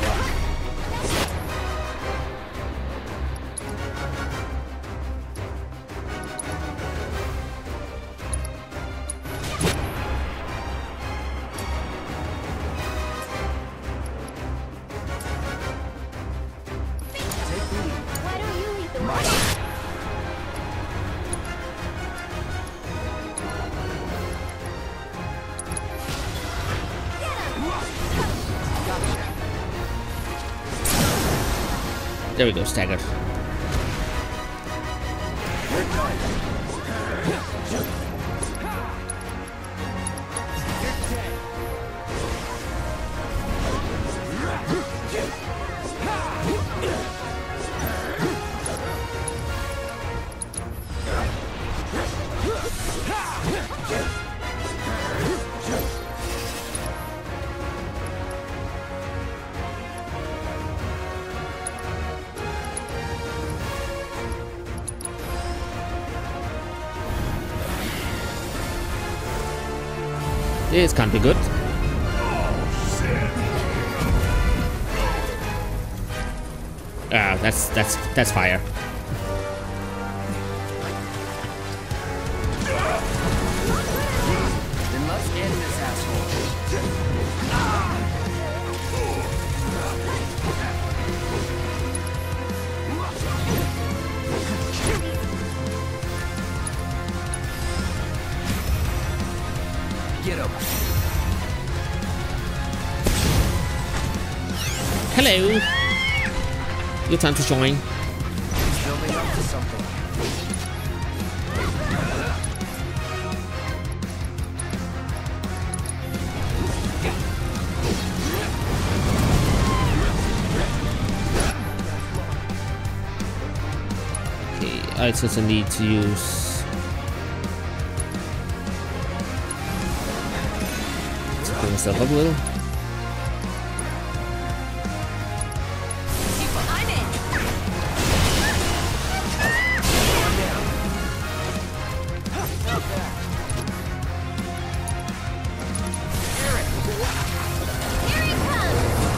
there we go, staggered. This can't be good. Ah, that's fire. Then let's end this asshole. Get him. Hello. Your time to join. He's building up to something. Okay, I just need to use. Myself up a little. I'm in.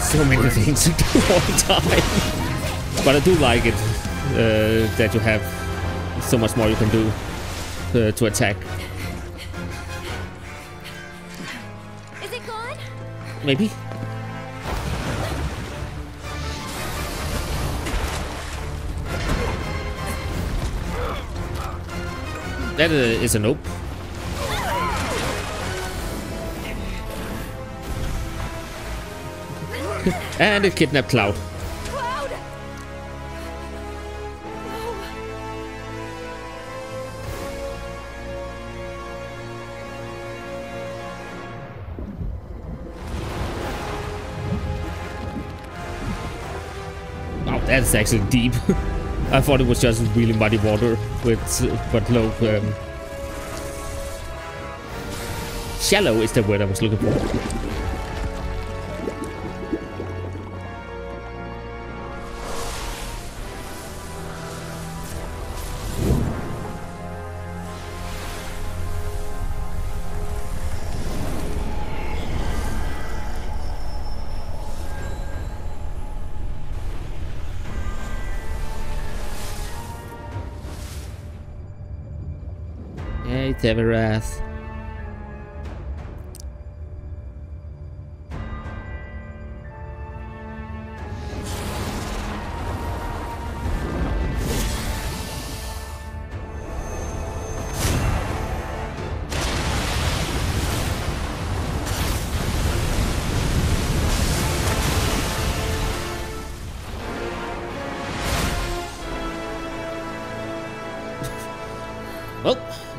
So many things to do all the time, but I do like it that you have so much more you can do to attack. Is it gone? Maybe. That is a nope. And it kidnapped Cloud. That's actually deep. I thought it was just really muddy water with but low. Shallow is the word I was looking for. Hey, Sephiroth.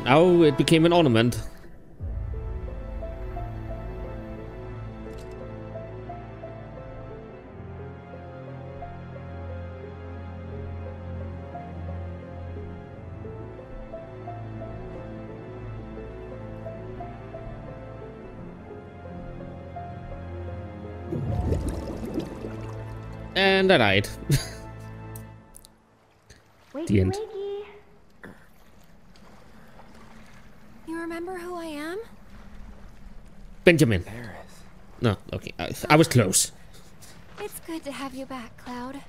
Now it became an ornament. And I died. The end. Benjamin. No, okay. I was close. It's good to have you back, Cloud.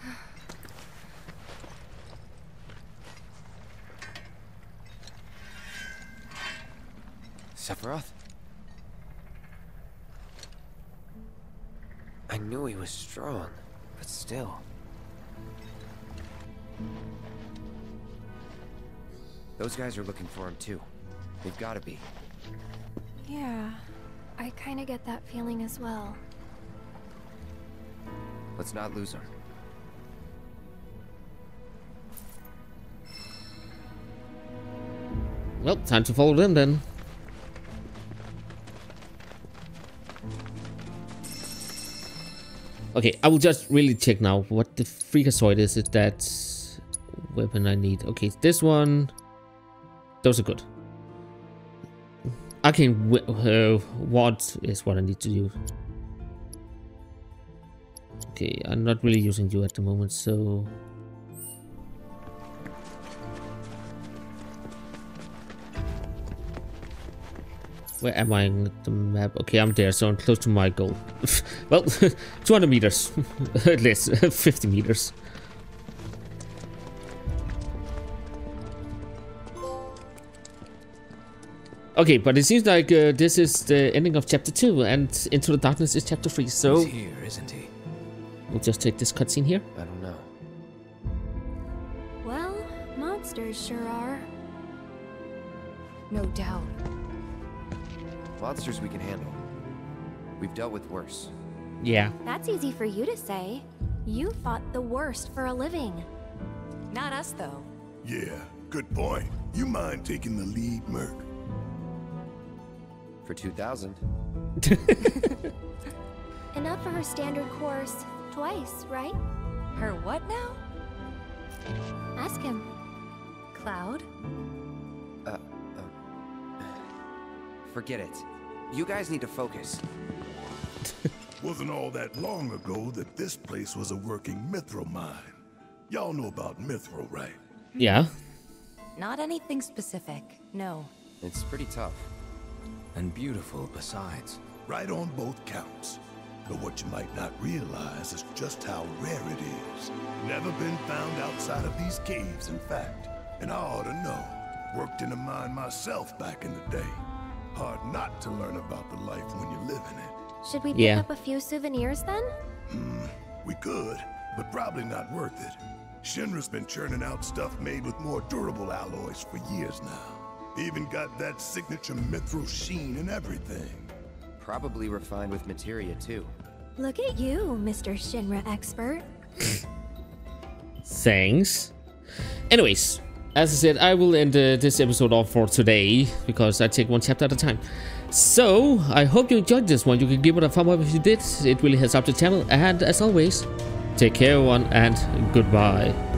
Sephiroth? I knew he was strong, but still. Those guys are looking for him too. They've got to be. Yeah. I kind of get that feeling as well. Let's not lose her. Well, time to follow them then. Okay, I will just really check now what the freakazoid is. If that's weapon I need. Okay, this one. Those are good. I can what is what I need to use. Okay, I'm not really using you at the moment, so where am I on the map? Okay, I'm there, so I'm close to my goal. Well, 200 meters at least. 50 meters. Okay, but it seems like this is the ending of Chapter 2, and Into the Darkness is Chapter 3, so... He's here, isn't he? We'll just take this cutscene here. I don't know. Well, monsters sure are. No doubt. Monsters we can handle. We've dealt with worse. Yeah. That's easy for you to say. You fought the worst for a living. Not us, though. Yeah, good boy. You mind taking the lead, Merc? For 2,000. Enough for her standard course twice, right? Her what now? Ask him. Cloud? Forget it. You guys need to focus. Wasn't all that long ago that this place was a working mithril mine. Y'all know about mithril, right? Yeah. Not anything specific, no. It's pretty tough. And beautiful besides. Right on both counts. But what you might not realize is just how rare it is. Never been found outside of these caves, in fact. And I ought to know. Worked in a mine myself back in the day. Hard not to learn about the life when you live in it. Should we pick up a few souvenirs then? We could, but probably not worth it. Shinra's been churning out stuff made with more durable alloys for years now. Even got that signature mithril sheen and everything. Probably refined with materia too. Look at you, Mr. Shinra expert. Thanks. Anyways, as I said, I will end this episode off for today because I take one chapter at a time. So I hope you enjoyed this one. You can give it a thumb up if you did. It really helps up the channel. And as always, Take care, everyone, and goodbye.